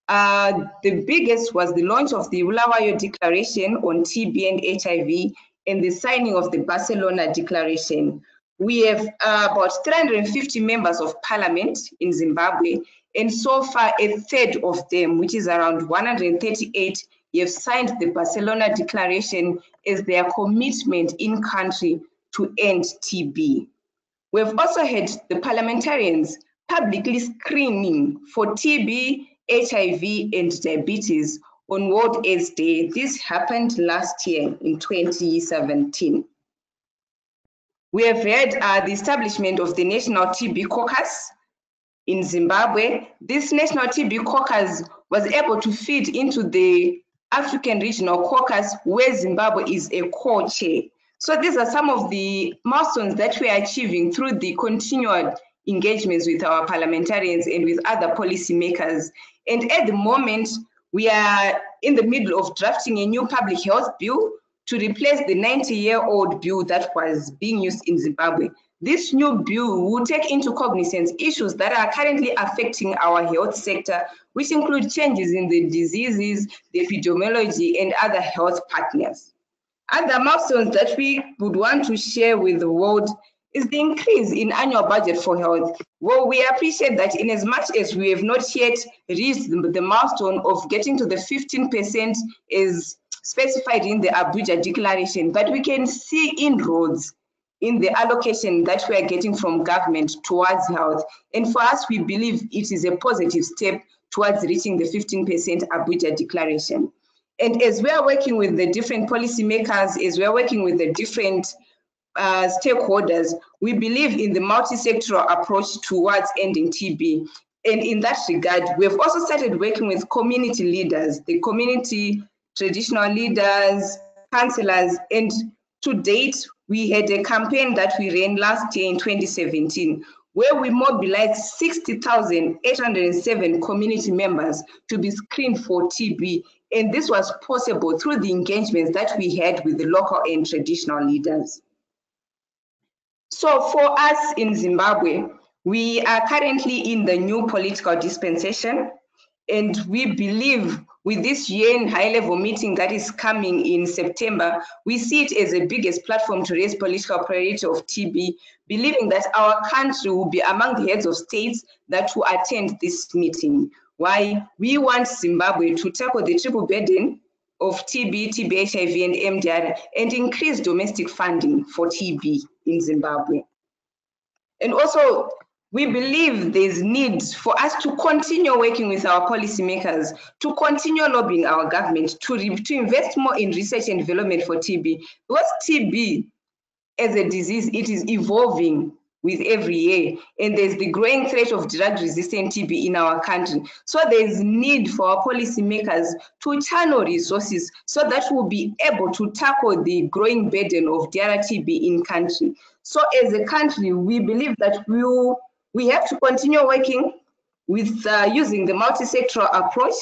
The biggest was the launch of the WHO Declaration on TB and HIV and the signing of the Barcelona Declaration. We have about 350 members of parliament in Zimbabwe, and so far a third of them, which is around 138, have signed the Barcelona Declaration as their commitment in country to end TB. We've also had the parliamentarians publicly screening for TB, HIV, and diabetes on World AIDS Day. This happened last year in 2017. We have had the establishment of the National TB Caucus in Zimbabwe. This National TB Caucus was able to feed into the African Regional Caucus, where Zimbabwe is a co-chair. So these are some of the milestones that we are achieving through the continued engagements with our parliamentarians and with other policymakers. And at the moment, we are in the middle of drafting a new public health bill to replace the 90-year-old bill that was being used in Zimbabwe. This new bill will take into cognizance issues that are currently affecting our health sector, which include changes in the diseases, the epidemiology, and other health partners. Other milestones that we would want to share with the world is the increase in annual budget for health. Well, we appreciate that in as much as we have not yet reached the milestone of getting to the 15% as specified in the Abuja Declaration, but we can see inroads in the allocation that we are getting from government towards health. And for us, we believe it is a positive step towards reaching the 15% Abuja Declaration. And as we are working with the different policymakers, as we are working with the different stakeholders, we believe in the multi-sectoral approach towards ending TB. And in that regard, we have also started working with community leaders, the community traditional leaders, councillors, and to date, we had a campaign that we ran last year in 2017, where we mobilized 60,807 community members to be screened for TB. And this was possible through the engagements that we had with the local and traditional leaders. So for us in Zimbabwe, we are currently in the new political dispensation, and we believe with this UN high-level meeting that is coming in September, we see it as the biggest platform to raise political priority of TB, believing that our country will be among the heads of states that will attend this meeting. Why? We want Zimbabwe to tackle the triple burden of TB, TB, HIV, and MDR, and increase domestic funding for TB in Zimbabwe. And also, we believe there's need for us to continue working with our policymakers, to continue lobbying our government, to invest more in research and development for TB. Because TB as a disease, it is evolving with every year, and there's the growing threat of drug-resistant TB in our country. So there's need for our policymakers to channel resources so that we'll be able to tackle the growing burden of DRTB in country. So as a country, we believe that we have to continue working with using the multi-sectoral approach,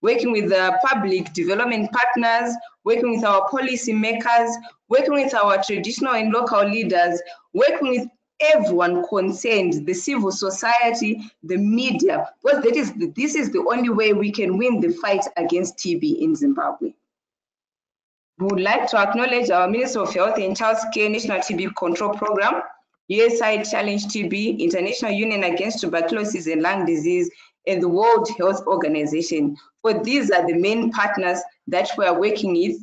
working with the public development partners, working with our policymakers, working with our traditional and local leaders, working with everyone concerned, the civil society, the media, because this is the only way we can win the fight against TB in Zimbabwe. We would like to acknowledge our Minister of Health and Child Care National TB Control Program, USAID Challenge TB, International Union Against Tuberculosis and Lung Disease, and the World Health Organization. But these are the main partners that we are working with,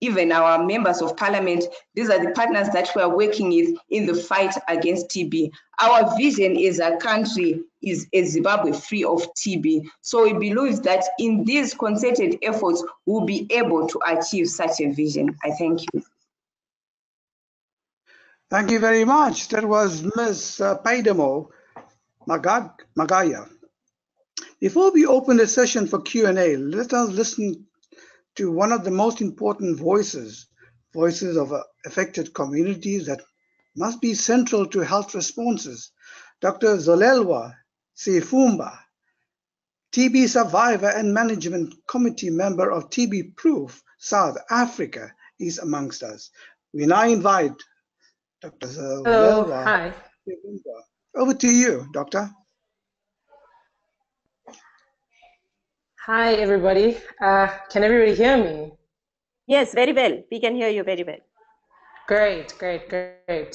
even our members of parliament. These are the partners that we are working with in the fight against TB. Our vision as a country is a Zimbabwe free of TB. So we believe that in these concerted efforts, we'll be able to achieve such a vision. I thank you. Thank you very much. That was Ms. Paidamoyo Magaya. Before we open the session for Q&A, let us listen to one of the most important voices of affected communities that must be central to health responses. Dr. Zolelwa Sifumba, TB survivor and management committee member of TB Proof South Africa, is amongst us. We now invite Dr. Zolelwa Sifumba. Over to you, Doctor. Hi, everybody. Can everybody hear me? Yes, very well. We can hear you very well. Great.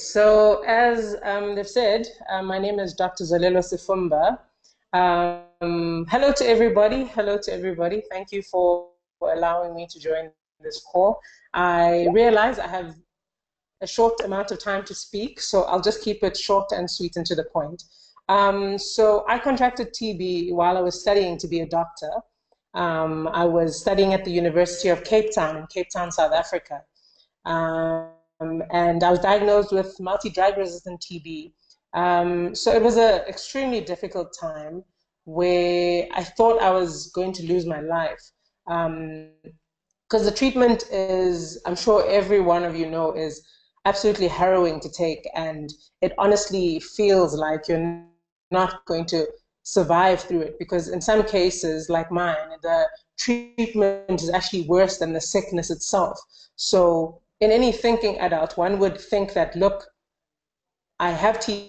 So as they've said, my name is Dr. Zolelwa Sifumba. Hello to everybody. Thank you for allowing me to join this call. I realize I have a short amount of time to speak, so I'll just keep it short and sweet and to the point. So I contracted TB while I was studying to be a doctor. I was studying at the University of Cape Town in Cape Town, South Africa. And I was diagnosed with multi-drug-resistant TB. So it was an extremely difficult time where I thought I was going to lose my life. Because the treatment is, I'm sure every one of you know, is absolutely harrowing to take. And it honestly feels like you're not going to survive through it, because in some cases, like mine, the treatment is actually worse than the sickness itself. So in any thinking adult, one would think that, look, I have TB,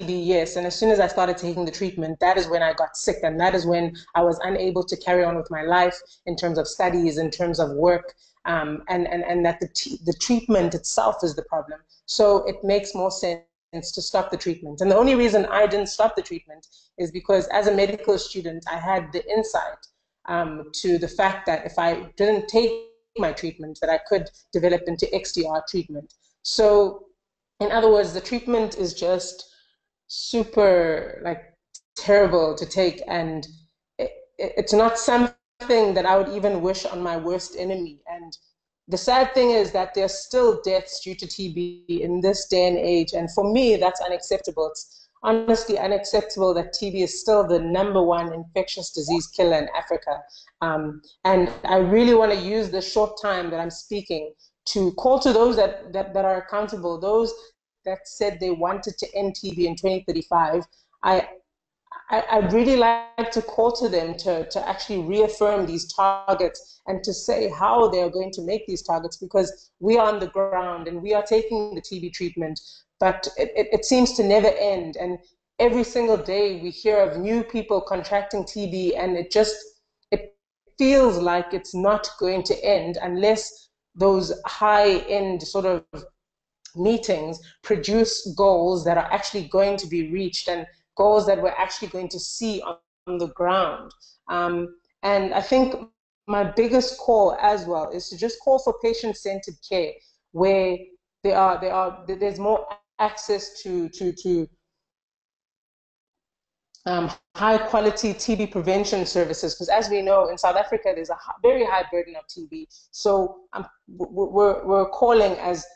yes, and as soon as I started taking the treatment, that is when I got sick, and that is when I was unable to carry on with my life in terms of studies, in terms of work, and that the treatment itself is the problem. So it makes more sense to stop the treatment. And the only reason I didn't stop the treatment is because as a medical student, I had the insight to the fact that if I didn't take my treatment, that I could develop into XDR treatment. So in other words, the treatment is just super, like, terrible to take, and it's not something that I would even wish on my worst enemy. And the sad thing is that there's still deaths due to TB in this day and age, and for me, that's unacceptable. It's honestly unacceptable that TB is still the #1 infectious disease killer in Africa. And I really want to use the short time that I'm speaking to call to those that are accountable, those that said they wanted to end TB in 2035. I'd really like to call to them to actually reaffirm these targets and to say how they are going to make these targets, because we are on the ground and we are taking the TB treatment, but it seems to never end. And every single day we hear of new people contracting TB, and it feels like it's not going to end unless those high-end sort of meetings produce goals that are actually going to be reached, and goals that we're actually going to see on the ground. And I think my biggest call as well is to just call for patient-centered care, where there's more access to high-quality TB prevention services, because as we know, in South Africa, there's a very high burden of TB. So we're calling as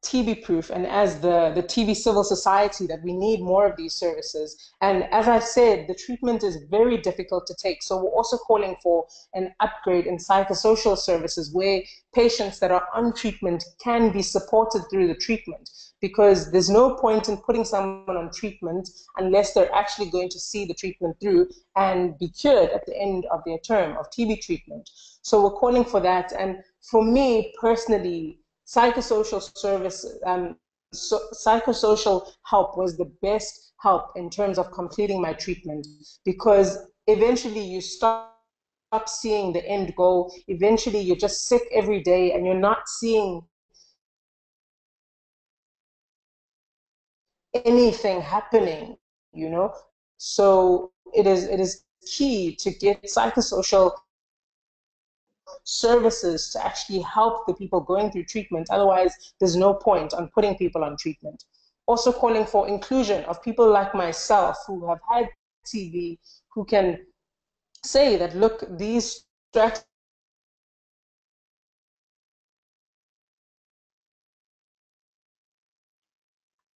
TB Proof and as the TB civil society that we need more of these services. And as I've said, the treatment is very difficult to take, so we're also calling for an upgrade in psychosocial services, where patients that are on treatment can be supported through the treatment, because there's no point in putting someone on treatment unless they're actually going to see the treatment through and be cured at the end of their term of TB treatment. So we're calling for that. And for me personally, psychosocial services, psychosocial help was the best help in terms of completing my treatment, because eventually you stop seeing the end goal. Eventually you're just sick every day and you're not seeing anything happening, you know. So it is key to get psychosocial services to actually help the people going through treatment. Otherwise, there's no point on putting people on treatment. Also calling for inclusion of people like myself who have had TB, who can say that, look, these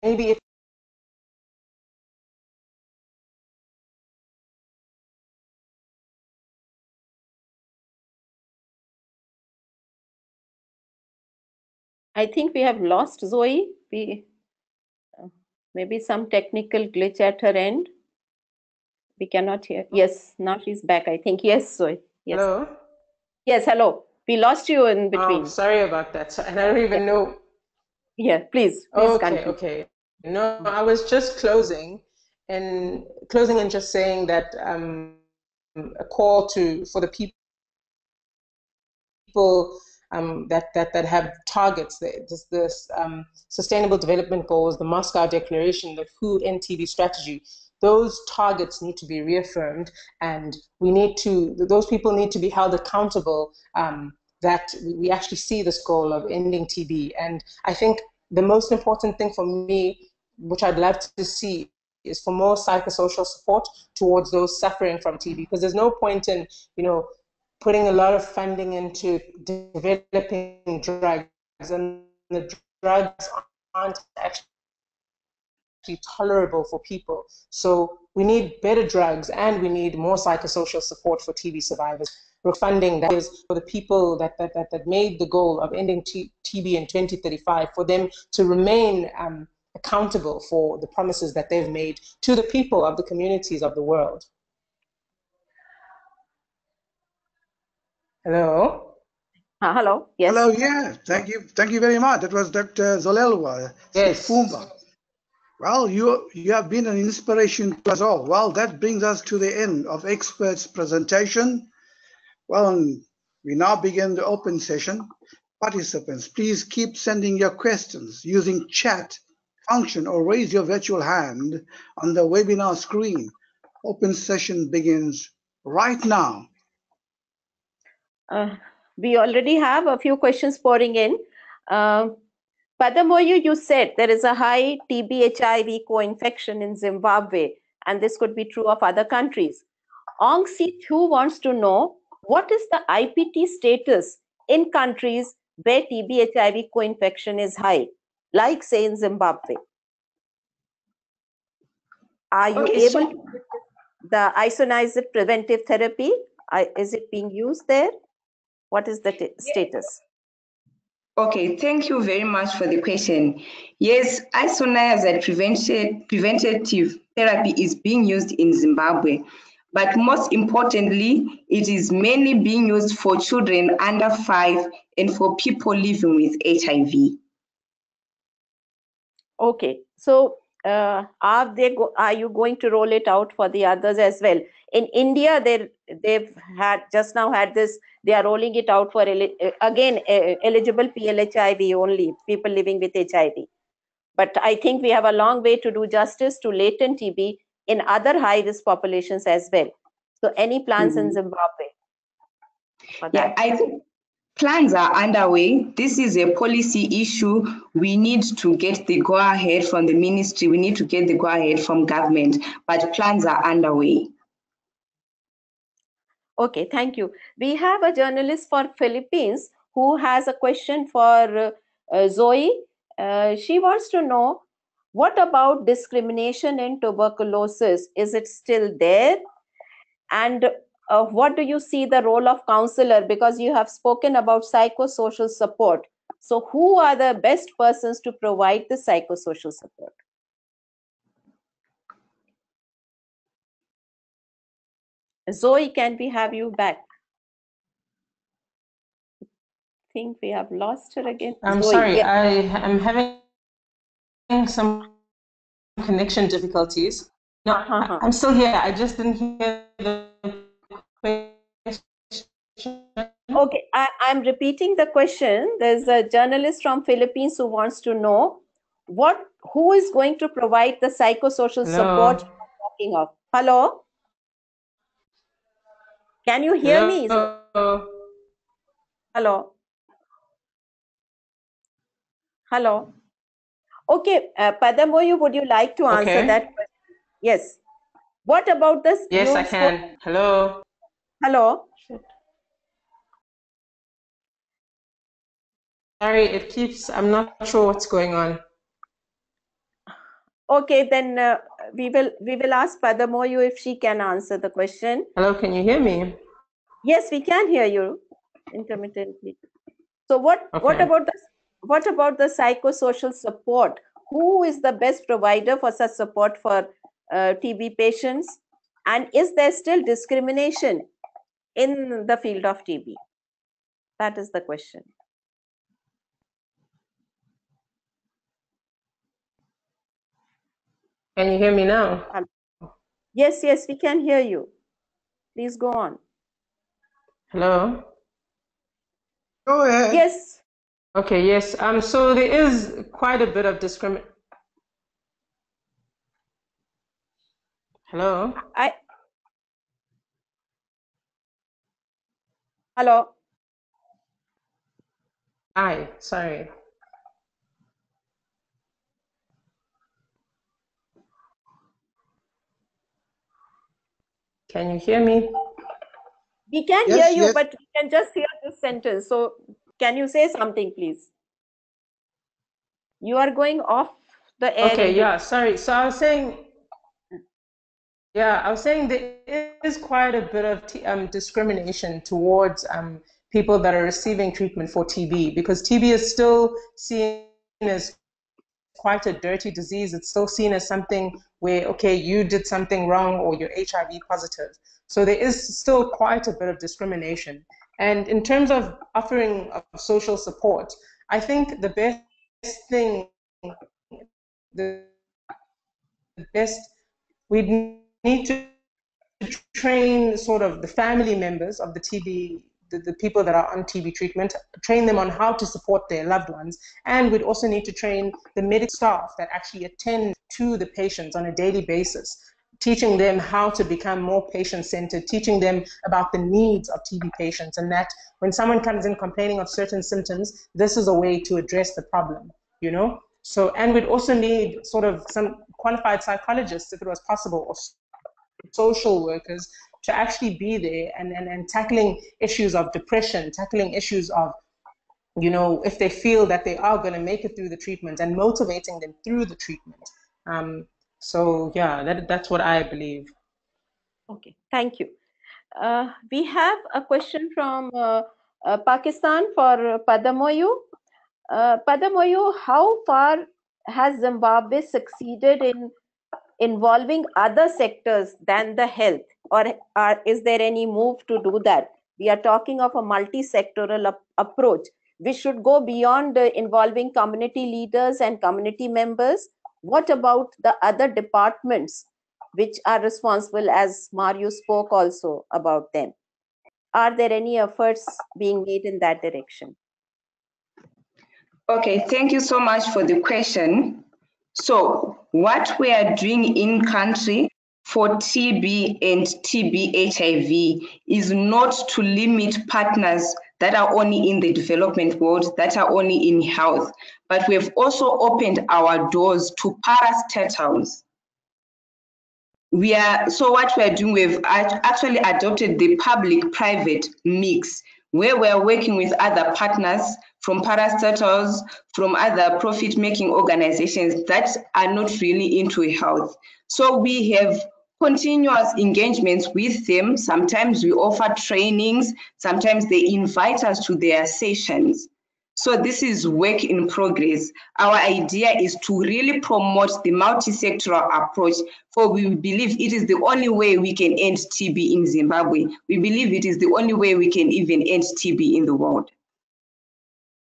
maybe I think we have lost Zoe. Maybe some technical glitch at her end. We cannot hear. Yes, now she's back, I think. Yes, Zoe. Yes. Hello? Yes, hello. We lost you in between. Oh, sorry about that. And I don't even know. Yeah, please continue. Okay. No, I was just closing and just saying that a call for the people that have targets, this Sustainable Development Goals, the Moscow Declaration, the WHO End TB strategy. Those targets need to be reaffirmed, and those people need to be held accountable, that we actually see this goal of ending TB. And I think the most important thing for me, which I'd love to see, is for more psychosocial support towards those suffering from TB, because there's no point in, you know, putting a lot of funding into developing drugs, and the drugs aren't actually tolerable for people. So we need better drugs, and we need more psychosocial support for TB survivors. We're funding that is for the people that made the goal of ending TB in 2035, for them to remain accountable for the promises that they've made to the people of the communities of the world. Hello. Hello. Yes. Hello. Yeah. Thank you very much. That was Dr. Zolelwa Sifumba. Yes. Well, you have been an inspiration to us all. Well, that brings us to the end of experts' presentation. Well, we now begin the open session. Participants, please keep sending your questions using chat function or raise your virtual hand on the webinar screen. Open session begins right now. We already have a few questions pouring in. Paidamoyo, you said there is a high TB-HIV co-infection in Zimbabwe, and this could be true of other countries. Ong Si-Thu wants to know, what is the IPT status in countries where TB-HIV co-infection is high, like, say, in Zimbabwe? Are you able to the isoniazid preventive therapy? Is it being used there? What is the status? Okay, thank you very much for the question. Yes, isoniazid preventative therapy is being used in Zimbabwe, but most importantly, it is mainly being used for children under 5 and for people living with HIV. Okay, so are you going to roll it out for the others as well? In India, they've just now had this. They are rolling it out for eligible PLHIV only, people living with HIV. But I think we have a long way to do justice to latent TB in other high-risk populations as well. So any plans in Zimbabwe? Yeah, I think plans are underway. This is a policy issue. We need to get the go-ahead from the ministry. We need to get the go-ahead from government, but plans are underway. Okay, thank you. We have a journalist for Philippines who has a question for Zoe. She wants to know, what about discrimination in tuberculosis? Is it still there? And what do you see the role of counselor? Because you have spoken about psychosocial support. So who are the best persons to provide the psychosocial support? Zoe, can we have you back? I think we have lost her again. I'm Zoe, sorry, yeah. I am having some connection difficulties. No, I'm still here. I just didn't hear the question. Okay, I'm repeating the question. There's a journalist from Philippines who wants to know who is going to provide the psychosocial support you are talking of. Hello? Can you hear me? Hello? Hello? Okay, Paidamoyo, would you like to answer that question? Yes. What about this? Yes, I can. Hello? Hello? Sorry, I'm not sure what's going on. Okay, then we will ask Paidamoyo if she can answer the question. Hello, can you hear me? Yes, we can hear you intermittently. So what about the psychosocial support? Who is the best provider for such support for TB patients? And is there still discrimination in the field of TB? That is the question. Can you hear me now? Yes, yes, we can hear you. Please go on. Hello? Go ahead. Yes. Okay, yes. So there is quite a bit of discrimination. Hello? Hello? Hi, sorry. Can you hear me? We can hear you, yes. But we can just hear this sentence. So can you say something, please? You are going off the air. Okay, yeah, sorry. So I was saying there is quite a bit of discrimination towards people that are receiving treatment for TB, because TB is still seen as quite a dirty disease. It's still seen as something where, okay, you did something wrong or you're HIV positive. So there is still quite a bit of discrimination. And in terms of offering of social support, I think the best we need to train sort of the family members of the TB, the people that are on TB treatment, train them on how to support their loved ones. And we'd also need to train the medical staff that actually attend to the patients on a daily basis, teaching them how to become more patient-centered, teaching them about the needs of TB patients, and that when someone comes in complaining of certain symptoms, this is a way to address the problem, you know? So, and we'd also need sort of some qualified psychologists, if it was possible, or social workers, to actually be there and tackling issues of depression, tackling issues of, you know, if they feel that they are going to make it through the treatment, and motivating them through the treatment. So yeah, that's what I believe. Okay, thank you. We have a question from Pakistan for Paidamoyo. Paidamoyo, how far has Zimbabwe succeeded in involving other sectors than the health, or is there any move to do that? We are talking of a multi-sectoral approach. We should go beyond involving community leaders and community members. What about the other departments which are responsible, as Mario spoke also about them? Are there any efforts being made in that direction? Okay, thank you so much for the question. So what we are doing in country for TB and TB HIV is not to limit partners that are only in the development world, that are only in health, but we have also opened our doors to parastatals. So what we are doing, we've actually adopted the public-private mix, where we are working with other partners from parastatals, from other profit-making organizations that are not really into health. So we have continuous engagements with them. Sometimes we offer trainings, sometimes they invite us to their sessions. So this is work in progress. Our idea is to really promote the multi-sectoral approach, for we believe it is the only way we can end TB in Zimbabwe. We believe it is the only way we can even end TB in the world.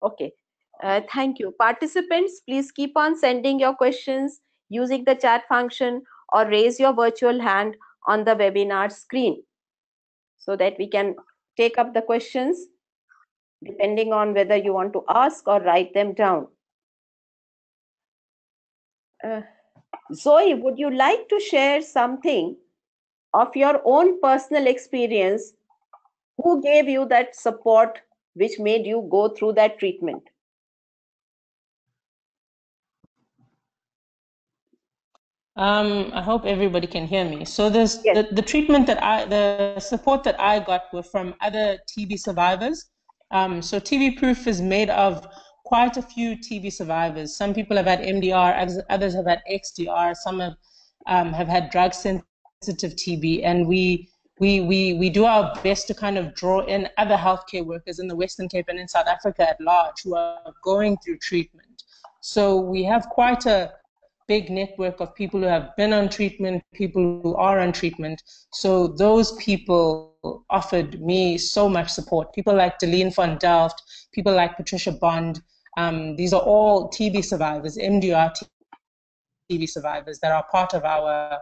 Okay, thank you. Participants, please keep on sending your questions using the chat function, or raise your virtual hand on the webinar screen so that we can take up the questions depending on whether you want to ask or write them down. Zoe, would you like to share something of your own personal experience? Who gave you that support which made you go through that treatment? I hope everybody can hear me. So there's, yes, the treatment that the support that I got were from other TB survivors. So TB Proof is made of quite a few TB survivors. Some people have had MDR, others have had XDR, some have had drug sensitive TB, and we do our best to kind of draw in other healthcare workers in the Western Cape and in South Africa at large who are going through treatment. So we have quite a big network of people who have been on treatment, people who are on treatment. So those people offered me so much support. People like Deline van Delft, people like Patricia Bond. These are all TB survivors, MDR-TB survivors that are part of our,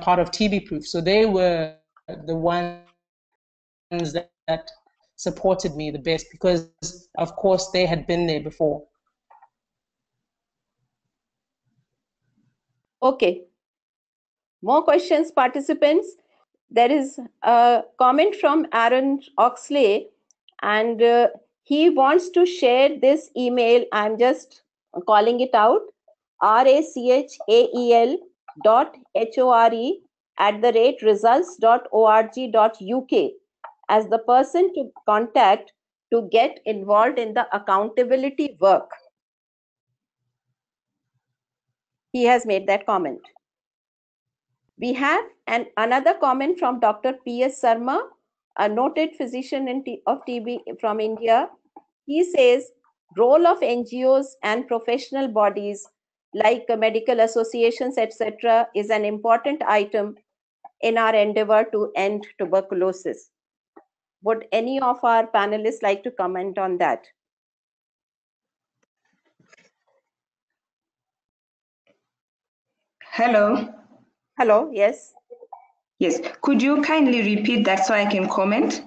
part of TB Proof. So they were the ones that supported me the best because, of course, they had been there before. Okay, more questions, participants. There is a comment from Aaron Oxley, and he wants to share this email. I'm just calling it out, rachael.hore@results.org.uk as the person to contact to get involved in the accountability work. He has made that comment. We have another comment from Dr. P.S. Sarma, a noted physician of TB from India. He says, role of NGOs and professional bodies like medical associations, etc., is an important item in our endeavor to end tuberculosis. Would any of our panelists like to comment on that? Hello. Hello, yes. Yes, could you kindly repeat that so I can comment?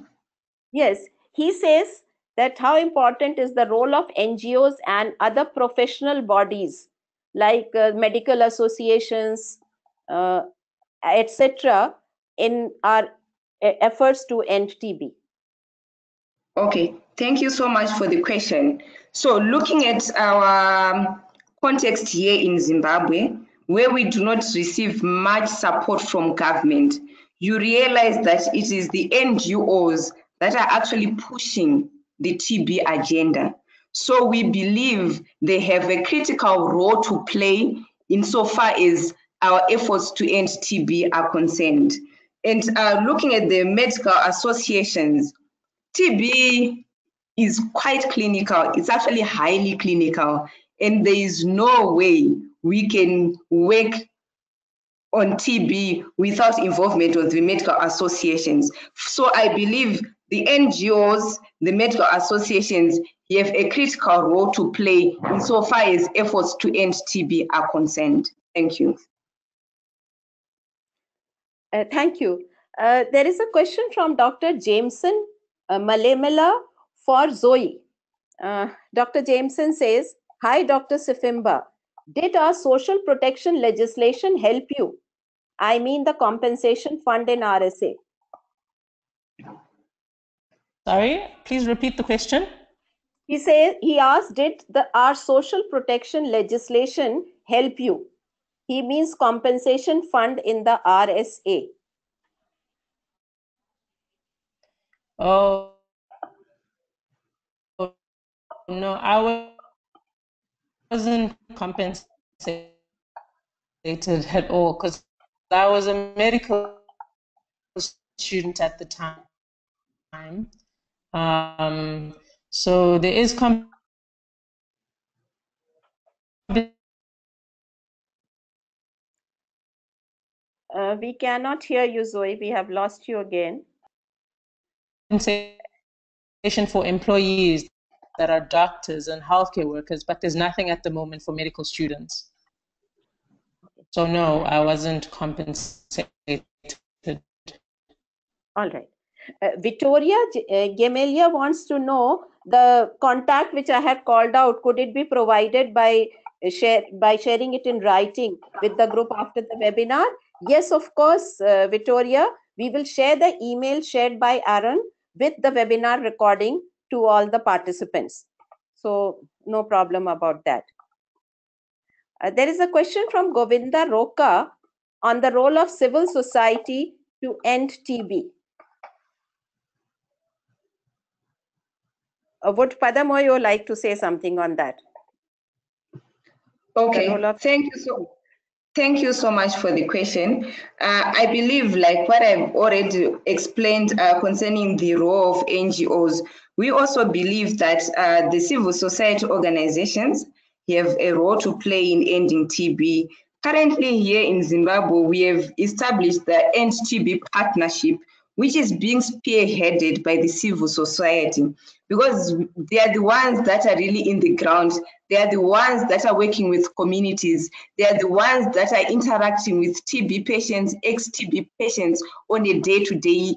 Yes, he says that how important is the role of NGOs and other professional bodies like medical associations, etc., in our efforts to end TB. Okay, thank you so much for the question. So looking at our context here in Zimbabwe, where we do not receive much support from government, you realize that it is the NGOs that are actually pushing the TB agenda. So we believe they have a critical role to play insofar as our efforts to end TB are concerned. And looking at the medical associations, TB is quite clinical. It's actually highly clinical. And there is no way we can work on TB without involvement of the medical associations. So I believe the NGOs, the medical associations have a critical role to play insofar as efforts to end TB are concerned. Thank you. Thank you. There is a question from Dr. Jameson Malemela for Zoe. Dr. Jameson says, "Hi, Dr. Sifumba. Did our social protection legislation help you? I mean the compensation fund in RSA." Sorry, please repeat the question. He says, he asked, did our social protection legislation help you? He means compensation fund in the RSA. Oh no, I wasn't compensated at all because I was a medical student at the time. So there is we cannot hear you, Zoe. We have lost you again. Compensation for employees that are doctors and healthcare workers, but there's nothing at the moment for medical students. So no, I wasn't compensated. All right. Victoria Gemelia wants to know the contact which I had called out. Could it be provided by sharing it in writing with the group after the webinar? Yes, of course, Victoria. We will share the email shared by Aaron with the webinar recording to all the participants. So no problem about that. There is a question from Govinda Roka on the role of civil society to end TB. Would Paidamoyo like to say something on that? Okay, thank you so much for the question. I believe, like what I've already explained concerning the role of NGOs, we also believe that the civil society organizations have a role to play in ending TB. Currently here in Zimbabwe, we have established the End TB partnership, which is being spearheaded by the civil society, because they are the ones that are really in the ground. They are the ones that are working with communities. They are the ones that are interacting with TB patients, ex-TB patients on a day-to-day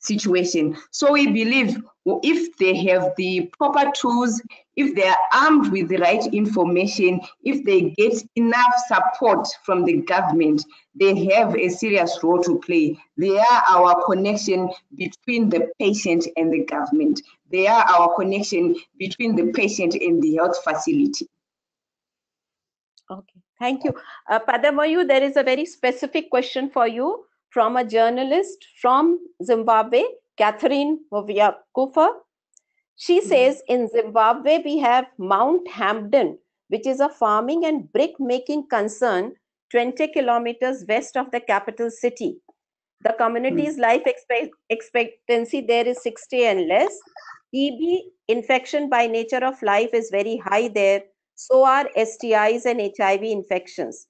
situation. So we believe if they have the proper tools, if they are armed with the right information, if they get enough support from the government, they have a serious role to play. They are our connection between the patient and the government. They are our connection between the patient and the health facility. Okay, thank you. Paidamoyo, there is a very specific question for you from a journalist from Zimbabwe, Catherine Moviakufa. She says, in Zimbabwe, we have Mount Hampden, which is a farming and brick-making concern 20 kilometers west of the capital city. The community's life expectancy there is 60 and less. TB infection by nature of life is very high there. So are STIs and HIV infections.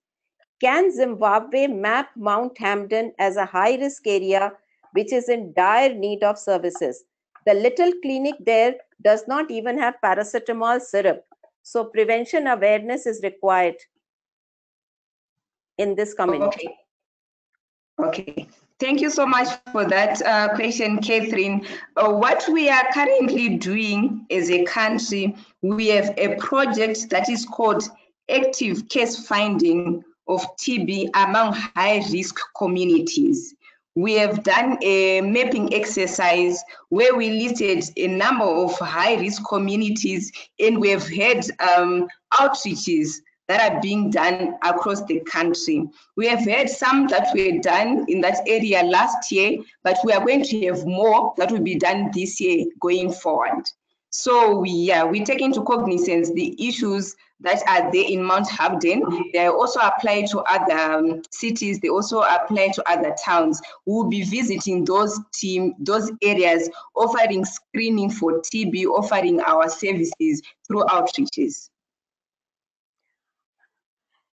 Can Zimbabwe map Mount Hampden as a high-risk area which is in dire need of services? The little clinic there does not even have paracetamol syrup. So prevention awareness is required in this community. Okay. Thank you so much for that question, Catherine. What we are currently doing as a country, we have a project that is called Active Case Finding of TB among high-risk communities. We have done a mapping exercise where we listed a number of high-risk communities, and we have had outreaches that are being done across the country. We have had some that were done in that area last year, but we are going to have more that will be done this year going forward. So we take into cognizance the issues that are there in Mount Hampden. They also apply to other cities. They also apply to other towns. We'll be visiting those areas, offering screening for TB, offering our services through outreaches.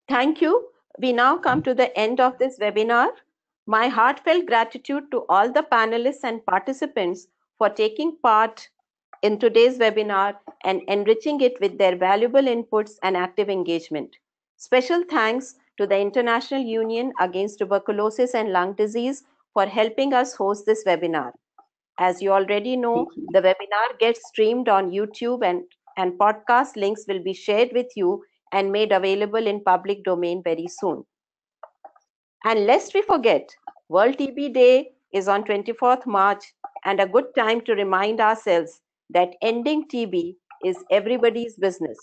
Thank you. We now come to the end of this webinar. My heartfelt gratitude to all the panelists and participants for taking part in today's webinar and enriching it with their valuable inputs and active engagement. Special thanks to the International Union Against Tuberculosis and Lung Disease for helping us host this webinar. As you already know, the webinar gets streamed on YouTube, and podcast links will be shared with you and made available in public domain very soon. And lest we forget, World TB Day is on 24th March, and a good time to remind ourselves that ending TB is everybody's business.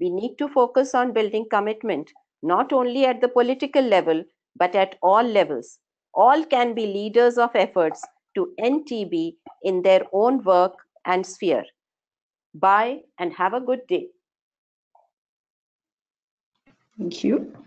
We need to focus on building commitment, not only at the political level, but at all levels. All can be leaders of efforts to end TB in their own work and sphere. Bye and have a good day. Thank you.